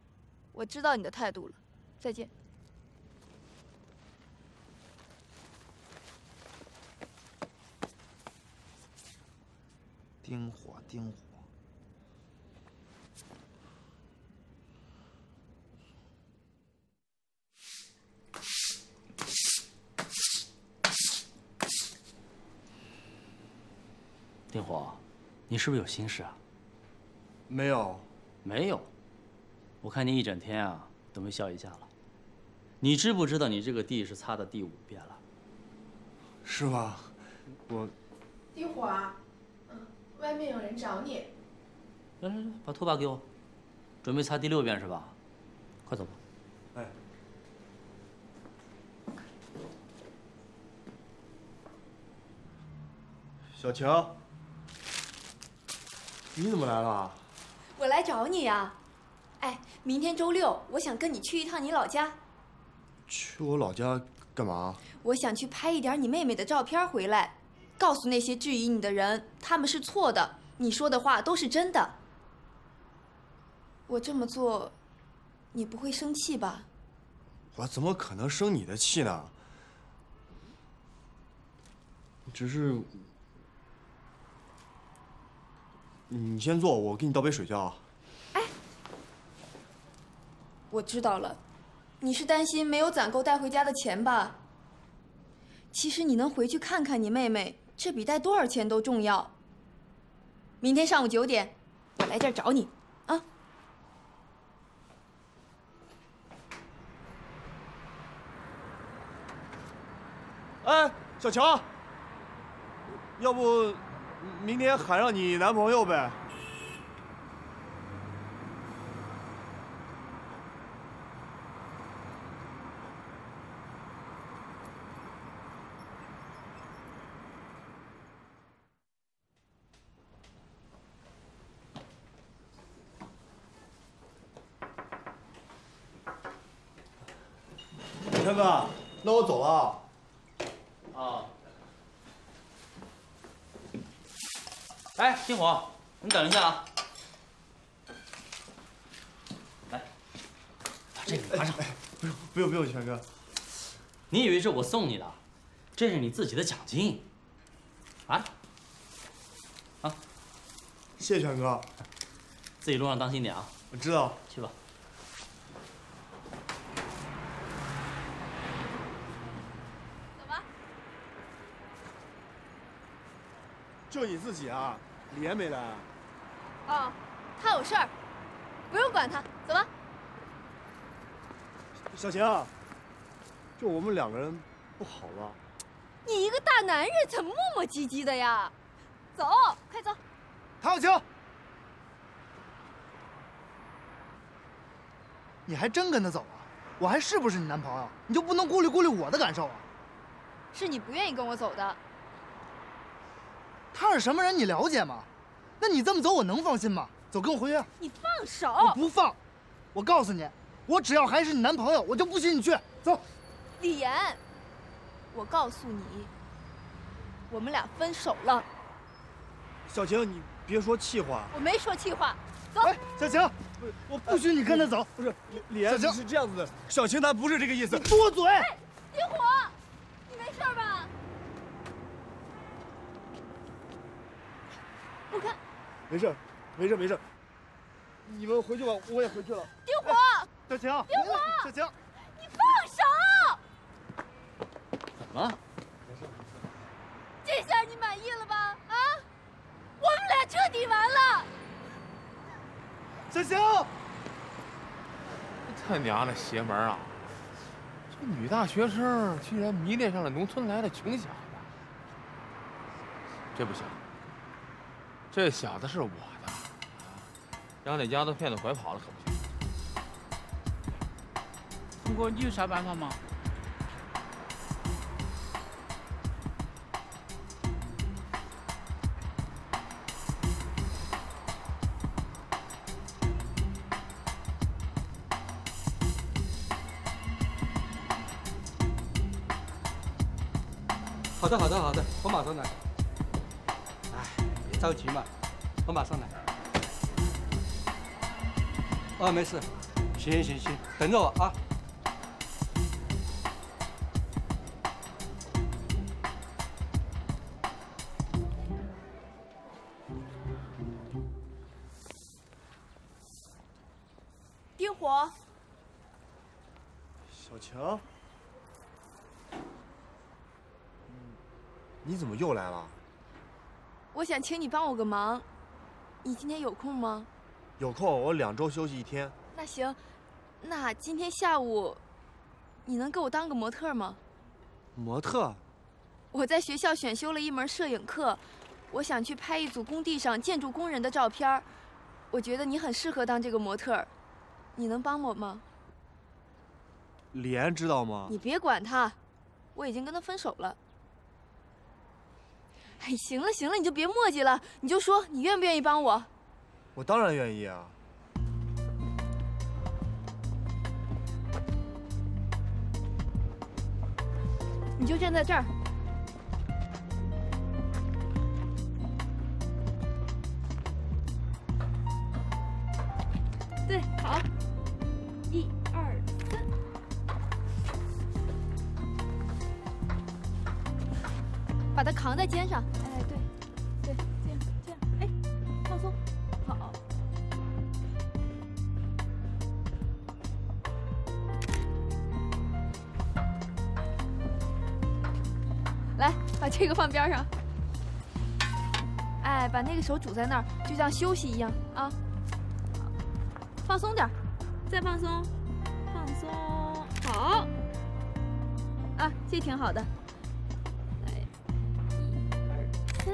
我知道你的态度了。再见。丁火，丁火。 丁火，你是不是有心事啊？没有，没有。我看你一整天啊都没笑一下了。你知不知道你这个地是擦的第五遍了？是吗？我。丁火啊，嗯，外面有人找你。来来来，把拖把给我。准备擦第六遍是吧？快走吧。哎。 小晴，你怎么来了？我来找你呀。哎，明天周六，我想跟你去一趟你老家。去我老家干嘛？我想去拍一点你妹妹的照片回来，告诉那些质疑你的人，他们是错的，你说的话都是真的。我这么做，你不会生气吧？我怎么可能生你的气呢？只是。 你先坐，我给你倒杯水去啊。哎，我知道了，你是担心没有攒够带回家的钱吧？其实你能回去看看你妹妹，这比带多少钱都重要。明天上午九点，我来这儿找你啊。哎，小乔，要不？ 明天喊上你男朋友呗。天哥，那我走了。啊。 哎，丁火，你等一下啊！来，把这个拿上。不用，不用，不用，全哥。你以为是我送你的？这是你自己的奖金。啊？啊！谢谢全哥。自己路上当心点啊！我知道。去吧。走吧。就你自己啊？ 李岩没来啊？哦，他有事儿，不用管他，走吧。小晴，就我们两个人不好吧？你一个大男人怎么磨磨唧唧的呀？走，快走。唐小晴，你还真跟他走啊？我还是不是你男朋友？你就不能顾虑顾虑我的感受啊？是你不愿意跟我走的。他是什么人，你了解吗？那你这么走，我能放心吗？走，跟我回去。你放手！我不放。我告诉你，我只要还是你男朋友，我就不许你去。走。李岩，我告诉你，我们俩分手了。小晴，你别说气话。我没说气话。 哎，小晴，我不许你跟他走。不是，李岩，小晴是这样子的，小晴她不是这个意思。你多嘴！丁火，你没事吧？我看，没事，没事，没事。你们回去吧，我也回去了。丁火，小晴，丁火，小晴，你放手！怎么？没事，没事。这下你满意了吧？啊，我们俩彻底完了。 小晴，他娘的邪门啊！这女大学生居然迷恋上了农村来的穷小子，这不行！这小子是我的，让那丫头片子拐跑了可不行。不过你有啥办法吗？好的，好的，好的，我马上来。哎，别着急嘛，我马上来。啊，没事，行行行，等着我啊。丁火，小晴。 你怎么又来了？我想请你帮我个忙，你今天有空吗？有空，我两周休息一天。那行，那今天下午，你能给我当个模特吗？模特？我在学校选修了一门摄影课，我想去拍一组工地上建筑工人的照片，我觉得你很适合当这个模特，你能帮我吗？李岩知道吗？你别管他，我已经跟他分手了。 哎，行了行了，你就别磨叽了，你就说你愿不愿意帮我？我当然愿意啊！你就站在这儿。对，好，一二三。把它扛在肩上。 把这个放边上，哎，把那个手拄在那儿，就像休息一样啊。放松点，再放松，放松，好。啊，这挺好的。来，一二三。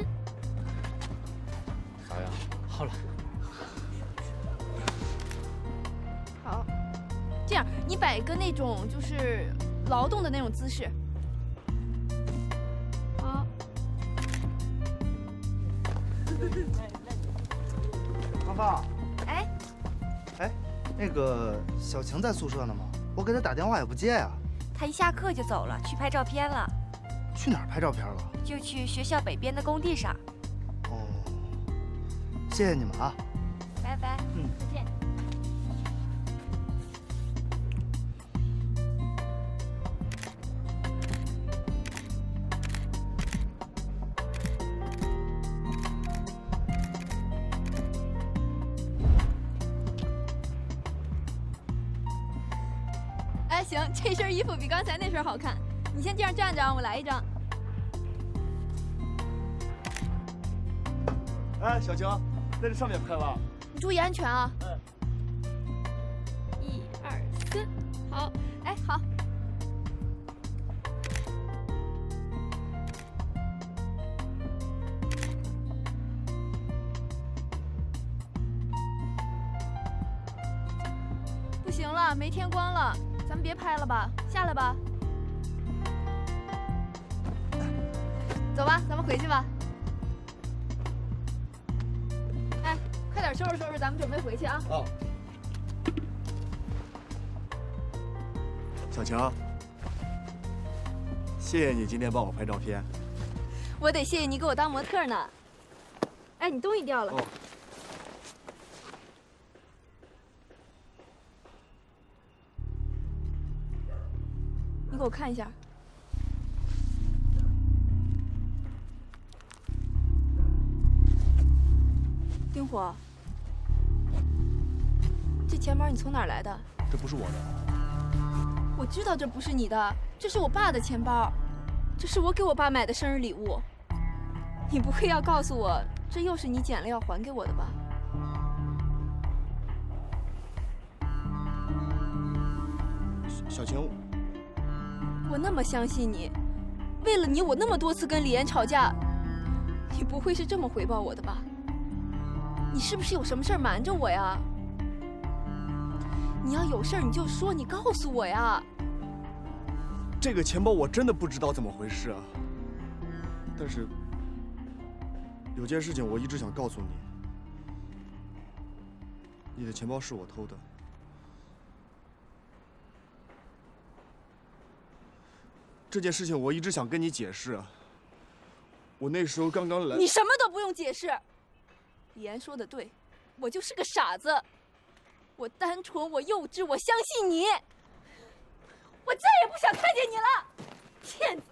咋样？好了。好，这样你摆一个那种就是劳动的那种姿势。 芳芳，哎，哎，那个小晴在宿舍呢吗？我给她打电话也不接呀。她一下课就走了，去拍照片了。去哪儿拍照片了？就去学校北边的工地上。哦，谢谢你们啊。拜拜。嗯，再见。行，这身衣服比刚才那身好看。你先这样站着，我来一张。哎，小晴，在这上面拍吧。你注意安全啊！嗯。一二三，好，哎，好。行了，没天光了，咱们别拍了吧，下来吧。走吧，咱们回去吧。哎，快点收拾收拾，咱们准备回去啊。哦。小强，谢谢你今天帮我拍照片。我得谢谢你给我当模特呢。哎，你东西掉了。哦。 你给我看一下，丁火，这钱包你从哪儿来的？这不是我的。我知道这不是你的，这是我爸的钱包，这是我给我爸买的生日礼物。你不会要告诉我，这又是你捡了要还给我的吧？ 小, 小晴。 我那么相信你，为了你，我那么多次跟李岩吵架，你不会是这么回报我的吧？你是不是有什么事儿瞒着我呀？你要有事儿你就说，你告诉我呀。这个钱包我真的不知道怎么回事啊，但是有件事情我一直想告诉你，你的钱包是我偷的。 这件事情我一直想跟你解释，我那时候刚刚来，你什么都不用解释。李岩说的对，我就是个傻子，我单纯，我幼稚，我相信你，我再也不想看见你了，骗子！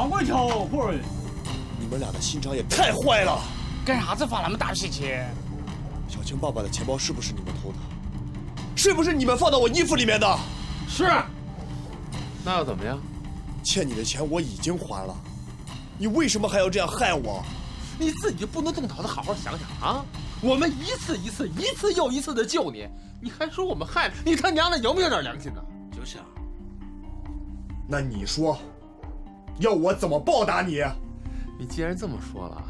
什么家伙！你们俩的心肠也太坏了！干啥子发那么大脾气？小青爸爸的钱包是不是你们偷的？是不是你们放到我衣服里面的？是。那又怎么样？欠你的钱我已经还了，你为什么还要这样害我？你自己就不能动脑子好好想想啊！我们一次一次、一次又一次的救你，你还说我们害你？你他娘的有没有点良心呢？就是啊。那你说？ 要我怎么报答你？你既然这么说了，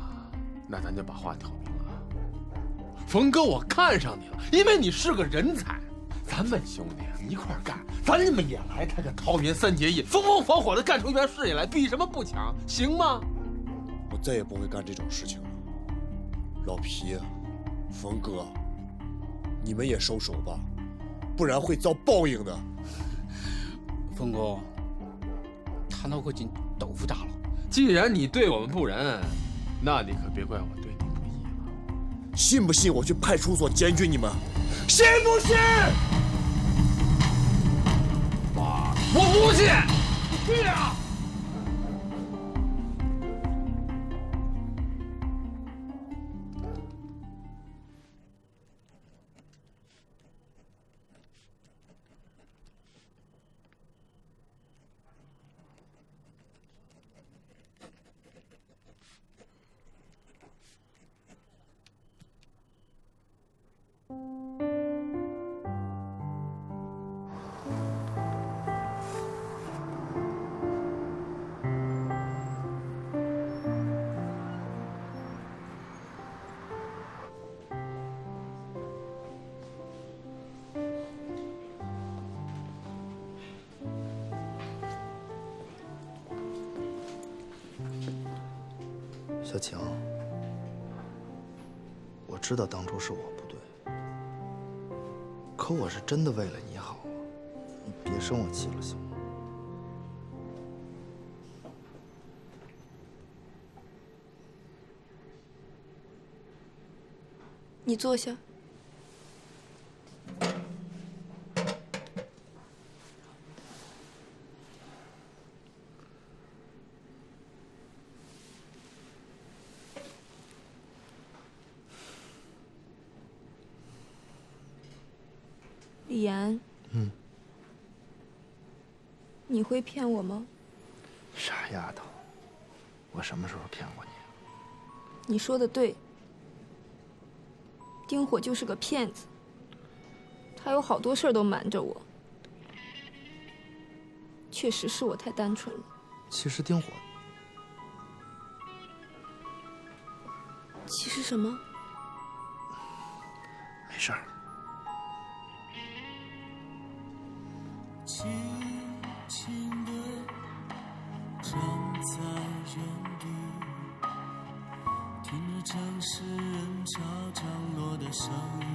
那咱就把话挑明了。冯哥，我看上你了，因为你是个人才。咱们兄弟一块干，咱们也来开个桃园三结义，风风火火的干出一番事业来，比什么不强，行吗？我再也不会干这种事情了。老皮，冯哥，你们也收手吧，不然会遭报应的。冯哥，他脑壳进。 豆腐炸了！既然你对我们不仁，那你可别怪我对你不义了。信不信我去派出所检举你们？信不信？爸，我不信！你去啊！小晴，知道当初是我不对，可我是真的为了你好啊，你别生我气了，行吗？ 你坐下。李岩，嗯，你会骗我吗？傻丫头，我什么时候骗过你啊？你说的对。 丁火就是个骗子，他有好多事儿都瞒着我，确实是我太单纯了。其实丁火，其实什么？没事儿。听着城市人潮涨落的声音，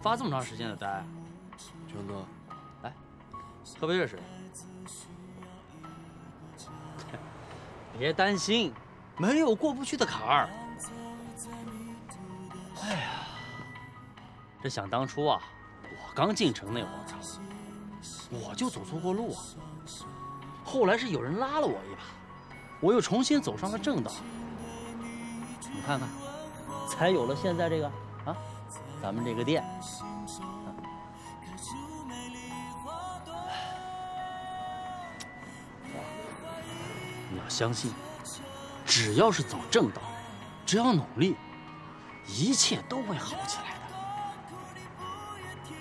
发这么长时间的呆，军哥，来，喝杯热水。别担心，没有过不去的坎儿。哎呀，这想当初啊，我刚进城那会儿，我就走错过路啊。 后来是有人拉了我一把，我又重新走上了正道。你看看，才有了现在这个啊，咱们这个店。啊、你要相信，只要是走正道，只要努力，一切都会好起来的。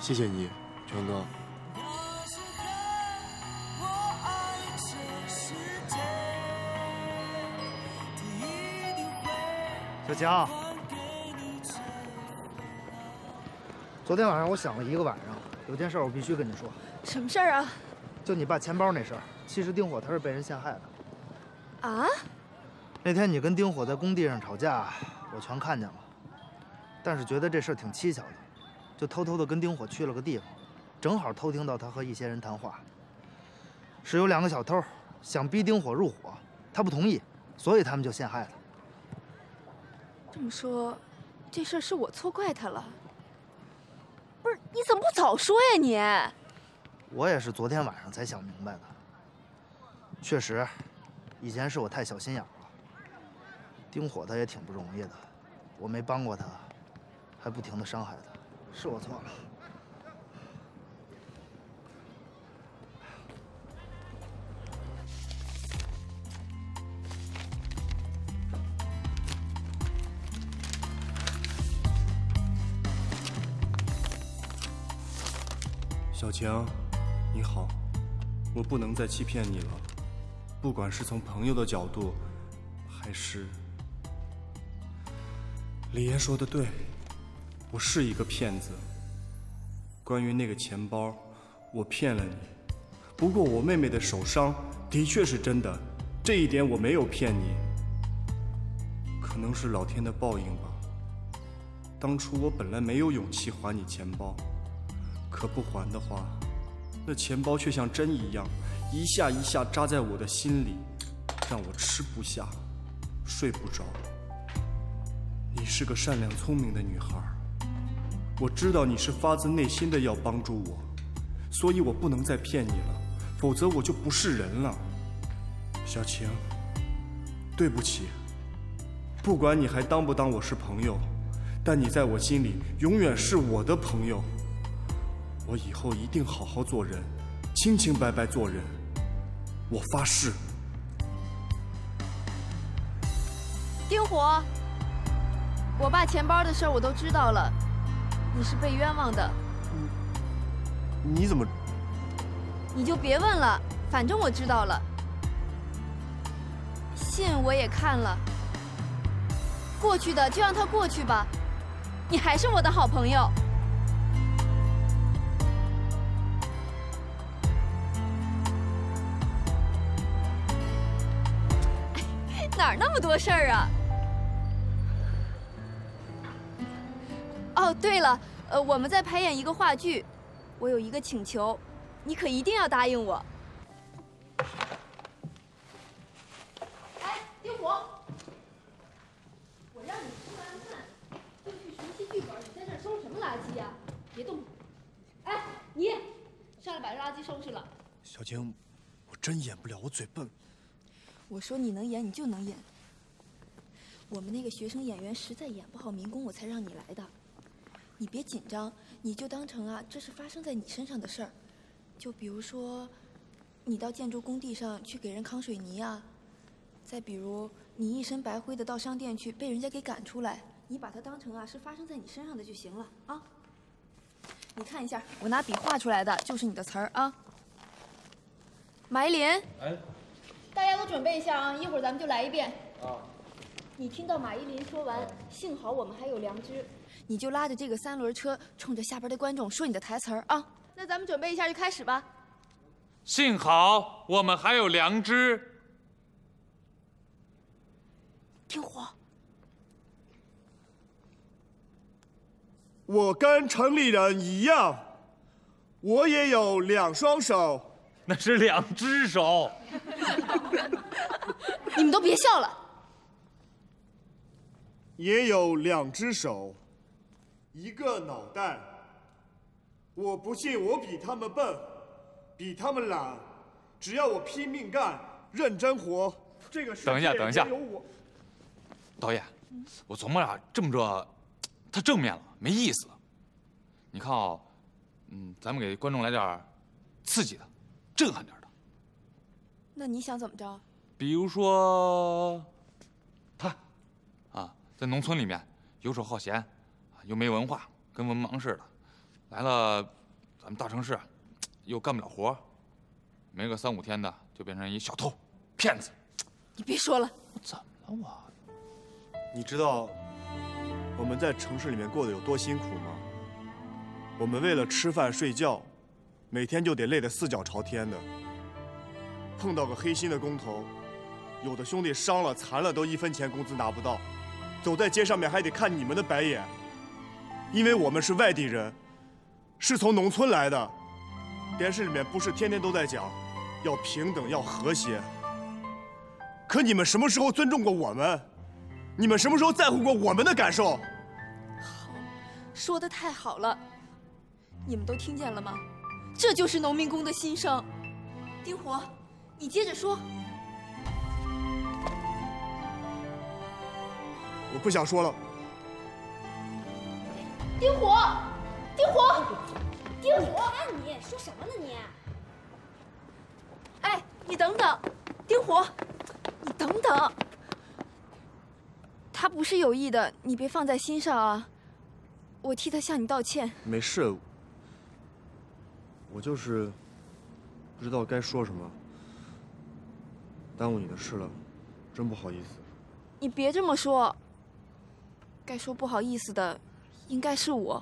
谢谢你，军哥。 小强，昨天晚上我想了一个晚上，有件事我必须跟你说。什么事儿啊？就你爸钱包那事儿。其实丁火他是被人陷害的。啊？那天你跟丁火在工地上吵架，我全看见了，但是觉得这事儿挺蹊跷的，就偷偷的跟丁火去了个地方，正好偷听到他和一些人谈话，是有两个小偷想逼丁火入伙，他不同意，所以他们就陷害他。 这么说，这事儿是我错怪他了。不是，你怎么不早说呀你？我也是昨天晚上才想明白的。确实，以前是我太小心眼了。丁火他也挺不容易的，我没帮过他，还不停的伤害他，是我错了。小强，你好，我不能再欺骗你了。不管是从朋友的角度，还是……李岩说的对，我是一个骗子。关于那个钱包，我骗了你。不过我妹妹的手伤的确是真的，这一点我没有骗你。可能是老天的报应吧。当初我本来没有勇气还你钱包。 可不还的话，那钱包却像针一样，一下一下扎在我的心里，让我吃不下，睡不着。你是个善良聪明的女孩，我知道你是发自内心的要帮助我，所以我不能再骗你了，否则我就不是人了。小晴，对不起，不管你还当不当我是朋友，但你在我心里永远是我的朋友。 我以后一定好好做人，清清白白做人，我发誓。丁火，我爸钱包的事儿我都知道了，你是被冤枉的。你，你怎么？你就别问了，反正我知道了。信我也看了，过去的就让它过去吧，你还是我的好朋友。哪儿那么多事儿啊？哦，对了，呃，我们在排演一个话剧，我有一个请求，你可一定要答应我。哎，丁火，我让你吃完饭就去熟悉剧本，你在这儿收拾什么垃圾呀？别动！哎，你上来把垃圾收拾了。小青，我真演不了，我嘴笨。 我说你能演，你就能演。我们那个学生演员实在演不好民工，我才让你来的。你别紧张，你就当成啊，这是发生在你身上的事儿。就比如说，你到建筑工地上去给人扛水泥啊；再比如，你一身白灰的到商店去，被人家给赶出来。你把它当成啊，是发生在你身上的就行了啊。你看一下，我拿笔画出来的就是你的词儿啊。埋林。哎。 大家都准备一下啊，一会儿咱们就来一遍。啊！你听到马依林说完，幸好我们还有良知，你就拉着这个三轮车，冲着下边的观众说你的台词儿啊。那咱们准备一下就开始吧。幸好我们还有良知。丁火，我跟城里人一样，我也有两双手。 那是两只手，你们都别笑了。也有两只手，一个脑袋。我不信我比他们笨，比他们懒。只要我拼命干，认真活，这个世界也没有我。导演，我琢磨啊，这么着，太正面了，没意思。你看啊，嗯，咱们给观众来点刺激的。 震撼点的，那你想怎么着？比如说，他，啊，在农村里面游手好闲，啊，又没文化，跟文盲似的，来了咱们大城市，又干不了活，没个三五天的就变成一小偷、骗子。你别说了，我怎么了我？你知道我们在城市里面过得有多辛苦吗？我们为了吃饭睡觉。 每天就得累得四脚朝天的，碰到个黑心的工头，有的兄弟伤了、残了都一分钱工资拿不到，走在街上面还得看你们的白眼，因为我们是外地人，是从农村来的，电视里面不是天天都在讲要平等、要和谐，可你们什么时候尊重过我们？你们什么时候在乎过我们的感受？好，说得太好了，你们都听见了吗？ 这就是农民工的心声，丁火，你接着说。我不想说了。丁火，丁火，丁火！你看你说什么呢你？哎，你等等，丁火，你等等。他不是有意的，你别放在心上啊。我替他向你道歉。没事。 我就是不知道该说什么，耽误你的事了，真不好意思。你别这么说，该说不好意思的应该是我。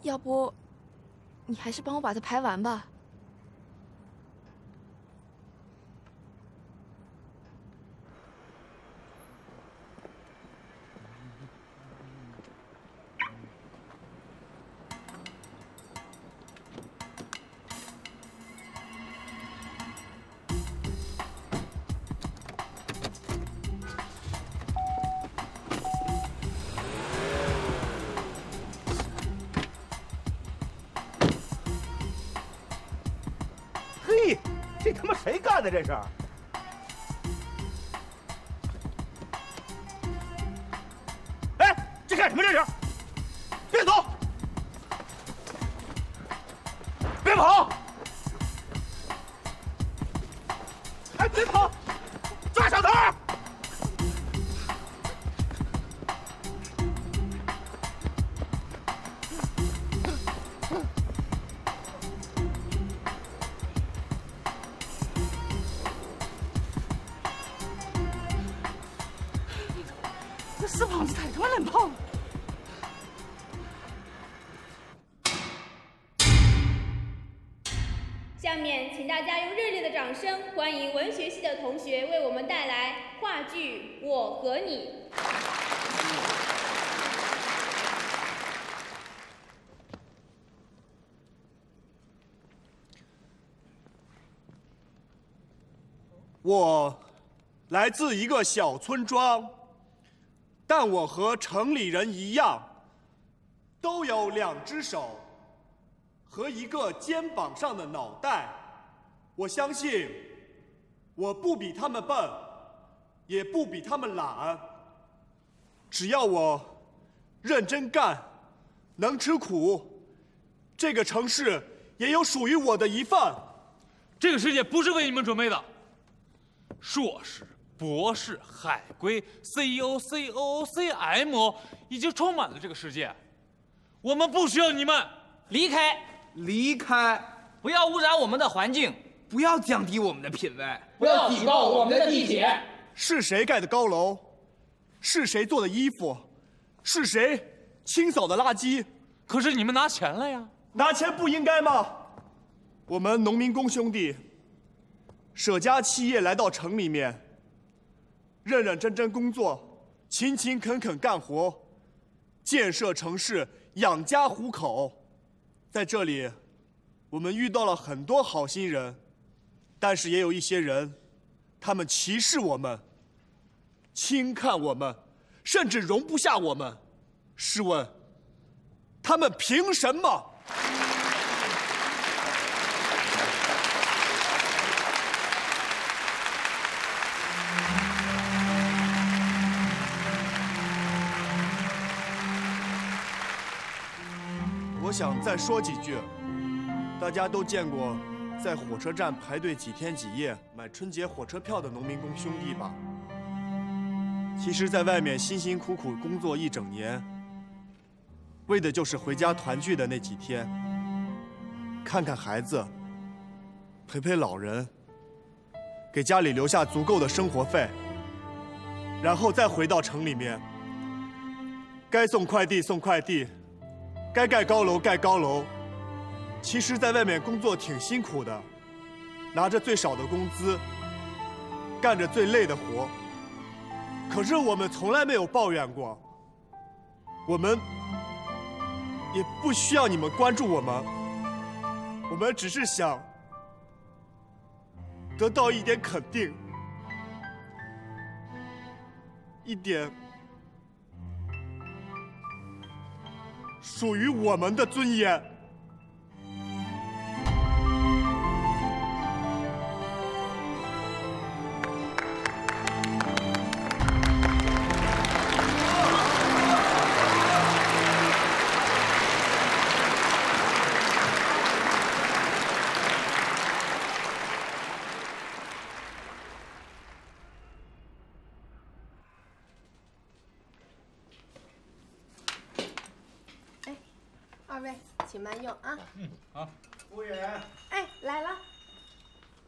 要不，你还是帮我把它排完吧。这是，哎，这干什么？这是，别走，别跑，哎，别跑，抓小偷！下面，请大家用热烈的掌声欢迎文学系的同学为我们带来话剧《我和你》。我来自一个小村庄，但我和城里人一样，都有两只手和一个肩膀上的脑袋。我相信，我不比他们笨，也不比他们懒。只要我认真干，能吃苦，这个城市也有属于我的一份。这个世界不是为你们准备的。 硕士、博士、海归、C E O、C O O、C M O， 已经充满了这个世界。我们不需要你们，离开，离开，不要污染我们的环境，不要降低我们的品味，不要挤爆我们的地铁。是谁盖的高楼？是谁做的衣服？是谁清扫的垃圾？可是你们拿钱了呀！拿钱不应该吗？我们农民工兄弟。 舍家弃业来到城里面，认认真真工作，勤勤恳恳干活，建设城市，养家糊口。在这里，我们遇到了很多好心人，但是也有一些人，他们歧视我们，轻看我们，甚至容不下我们。试问，他们凭什么？ 我想再说几句，大家都见过在火车站排队几天几夜买春节火车票的农民工兄弟吧？其实，在外面辛辛苦苦工作一整年，为的就是回家团聚的那几天，看看孩子，陪陪老人，给家里留下足够的生活费，然后再回到城里面，该送快递送快递。 该盖高楼盖高楼，其实，在外面工作挺辛苦的，拿着最少的工资，干着最累的活。可是我们从来没有抱怨过，我们也不需要你们关注我们，我们只是想得到一点肯定，一点。 属于我们的尊严。慢用啊！嗯，好。服务员。哎，来了。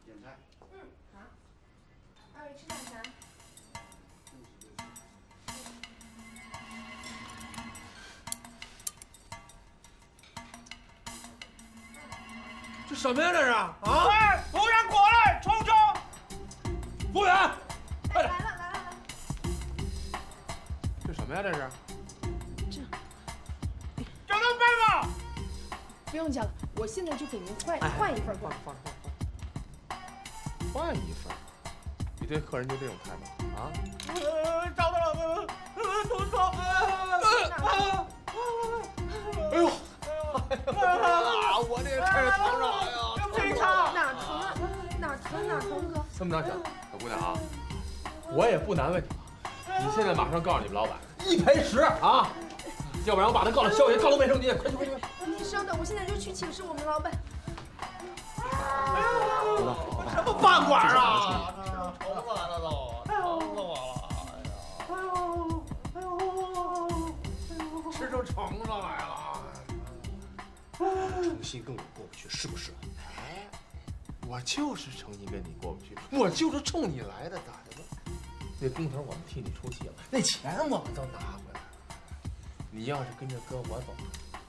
点菜。嗯，好。二位吃点啥？这什么呀？这是啊！哎，服务员过来，冲冲！服务员，快点！来了来了来了！这什么呀？这是？这。找到饭吗？ 不用讲了，我现在就给您换换一份过来。换换换换一份，你对客人就这种态度啊？找到了，同志！哎呦！啊！我这开始疼了，哎呀！这疼哪疼啊？哪疼哪疼哥？这么着讲，小姑娘啊，我也不难为你，你现在马上告诉你们老板，一赔十啊！要不然我把他告到消协，告到卫生局，快去快去！ 稍等，我现在就去请示我们老板。什么饭馆啊！愁死我了都，愁死我了！哎呦，吃出虫子来了！诚心跟我过不去是不是？哎，我就是诚心跟你过不去，我就是冲你来的，咋的了？那工头我们替你出气了，那钱我们都拿回来了。你要是跟着哥我走。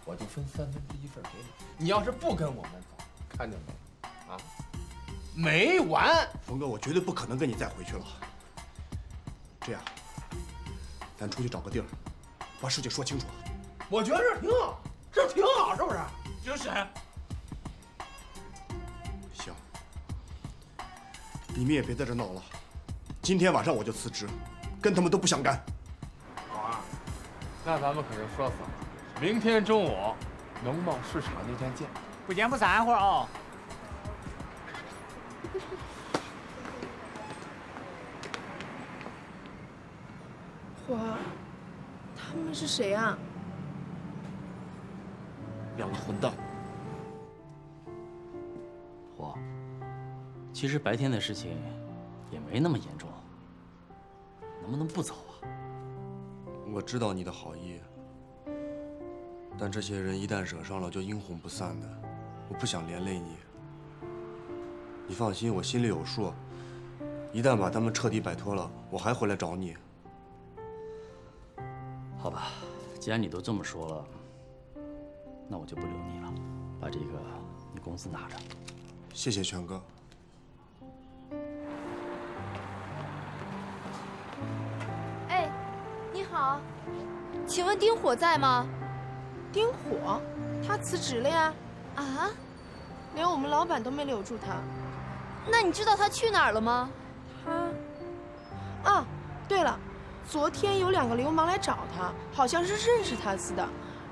我就分三分之一份给你，你要是不跟我们走，看见没？啊？没完！冯哥，我绝对不可能跟你再回去了。这样，咱出去找个地儿，把事情说清楚。我觉得这挺好，这挺好，是不是？就是。行，你们也别在这闹了。今天晚上我就辞职，跟他们都不想干。老二，那咱们可是说死了，明天中午农贸市场那天见。不见不散，会儿哦。 火儿，他们是谁啊？两个混蛋！火，其实白天的事情也没那么严重，能不能不走啊？我知道你的好意，但这些人一旦惹上了，就阴魂不散的，我不想连累你。 你放心，我心里有数。一旦把他们彻底摆脱了，我还回来找你。好吧，既然你都这么说了，那我就不留你了，把这个你工资拿着。谢谢全哥。哎，你好，请问丁火在吗？丁火，他辞职了呀？啊？连我们老板都没留住他。 那你知道他去哪儿了吗？他，啊，对了，昨天有两个流氓来找他，好像是认识他似的，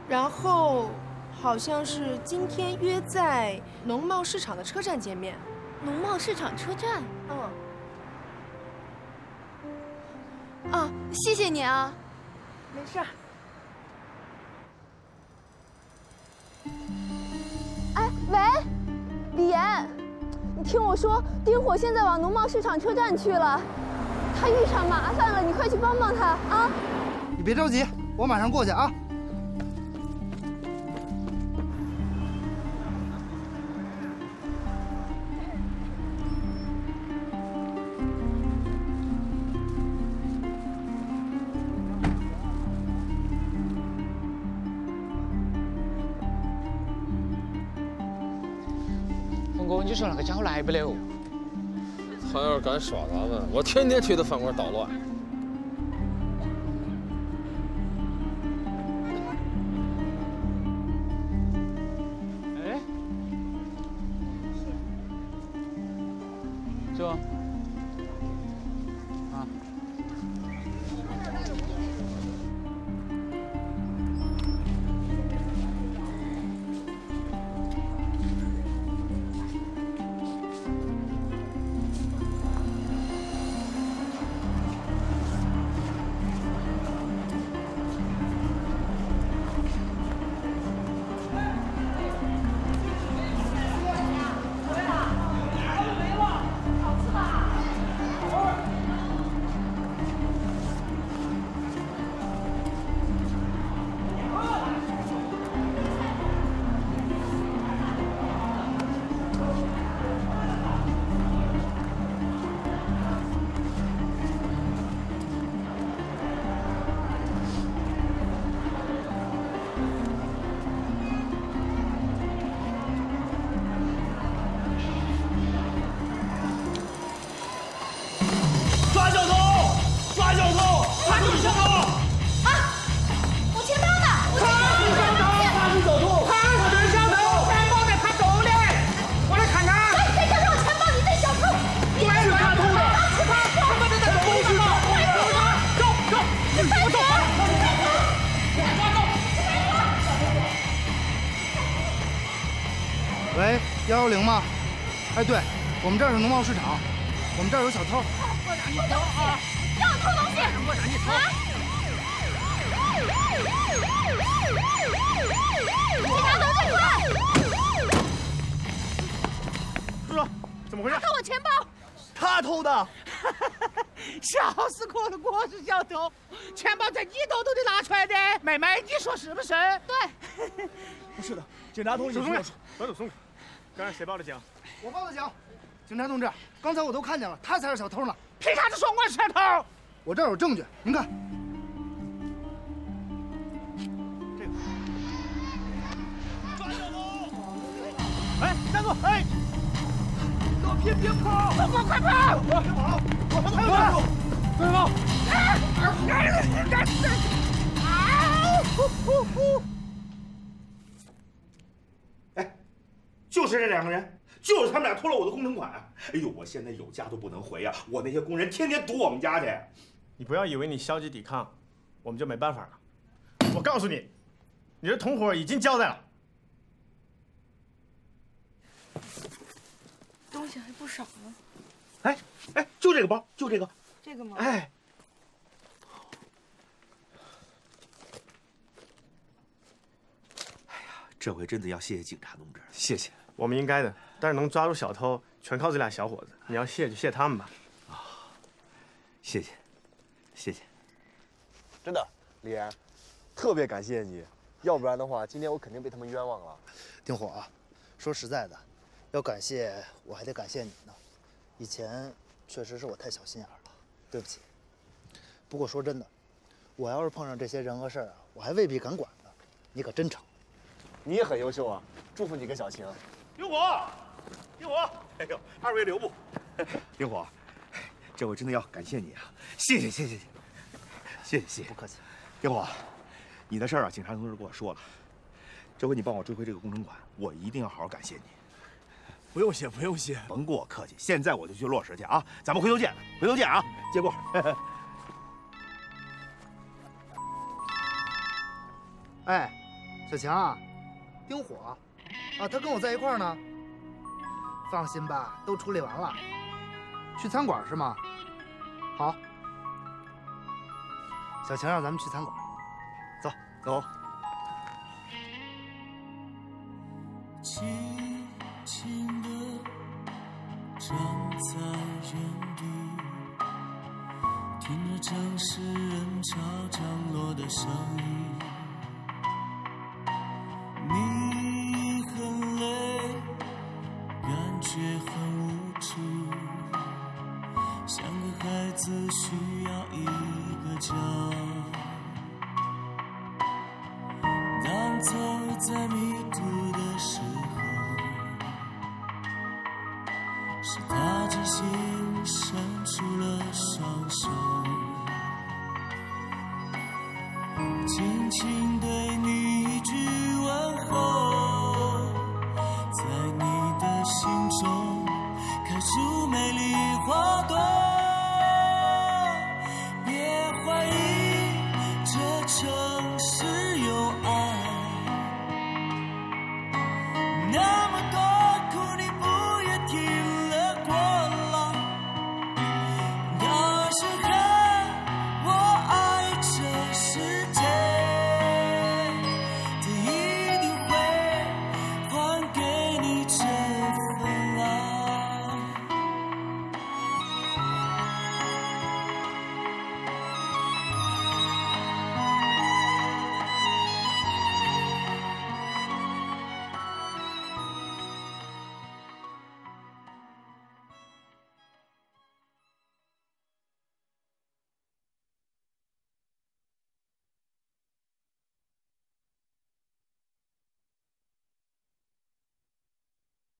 然后好像是今天约在农贸市场的车站见面。农贸市场车站？嗯。啊，谢谢你啊。没事儿。哎，喂，李岩。 你听我说，丁火现在往农贸市场车站去了，他遇上麻烦了，你快去帮帮他啊！你别着急，我马上过去啊。冯哥，你说那个家伙来不来哦？他要是敢耍咱们，我天天去他饭馆捣乱。哎，这啊，喂，幺幺零吗？哎，对，我们这儿是农贸市场，我们这儿有小偷。过来，你偷啊！让我偷东西！过来，你偷！警察同志，快！住手！怎么回事？他偷我钱包。他偷的。笑死我了，我是小偷，钱包在你兜兜里拿出来的，妹妹，你说是不是？对。不是的，警察同志，松开，把手松开。 刚才谁报的警？我报的警。警察同志，刚才我都看见了，他才是小偷呢。凭啥子说我是小偷？我这儿有证据，您看。这个。抓小偷！哎，站住！哎，别别跑！快跑快跑！快跑！快跑！快跑！快跑！啊！呼呼呼！哎，就是这两个人，就是他们俩偷了我的工程款。哎呦，我现在有家都不能回呀！我那些工人天天堵我们家去。你不要以为你消极抵抗，我们就没办法了。我告诉你，你的同伙已经交代了。 东西还不少呢，哎哎，就这个包，就这个，这个吗？哎，哎呀，这回真的要谢谢警察同志，谢谢，我们应该的。但是能抓住小偷，全靠这俩小伙子。你要谢就谢他们吧。啊、哦，谢谢，谢谢，真的，李岩，特别感谢你，要不然的话，今天我肯定被他们冤枉了。丁火啊，说实在的。 要感谢我，还得感谢你呢。以前确实是我太小心眼了，对不起。不过说真的，我要是碰上这些人和事儿啊，我还未必敢管呢。你可真成。你也很优秀啊，祝福你跟小晴。丁火，丁火，哎呦，二位留步。丁火，这我真的要感谢你啊，谢谢谢谢谢谢谢谢。不客气。丁火，你的事儿啊，警察同志跟我说了，这回你帮我追回这个工程款，我一定要好好感谢你。 不用谢，不用谢，甭跟我客气。现在我就去落实去啊！咱们回头见，回头见啊！接过。哎，小强啊，丁火啊，他跟我在一块儿呢。放心吧，都处理完了。去餐馆是吗？好。小强让咱们去餐馆，走走。嗯 轻轻地站在原地，听着城市人潮降落的声音。你很累，感觉很无助，像个孩子需要一个家。当走在迷途的时候。 是他真心伸出了双手，轻轻对你一句问候，在你的心中开出美丽花朵。别怀疑这城。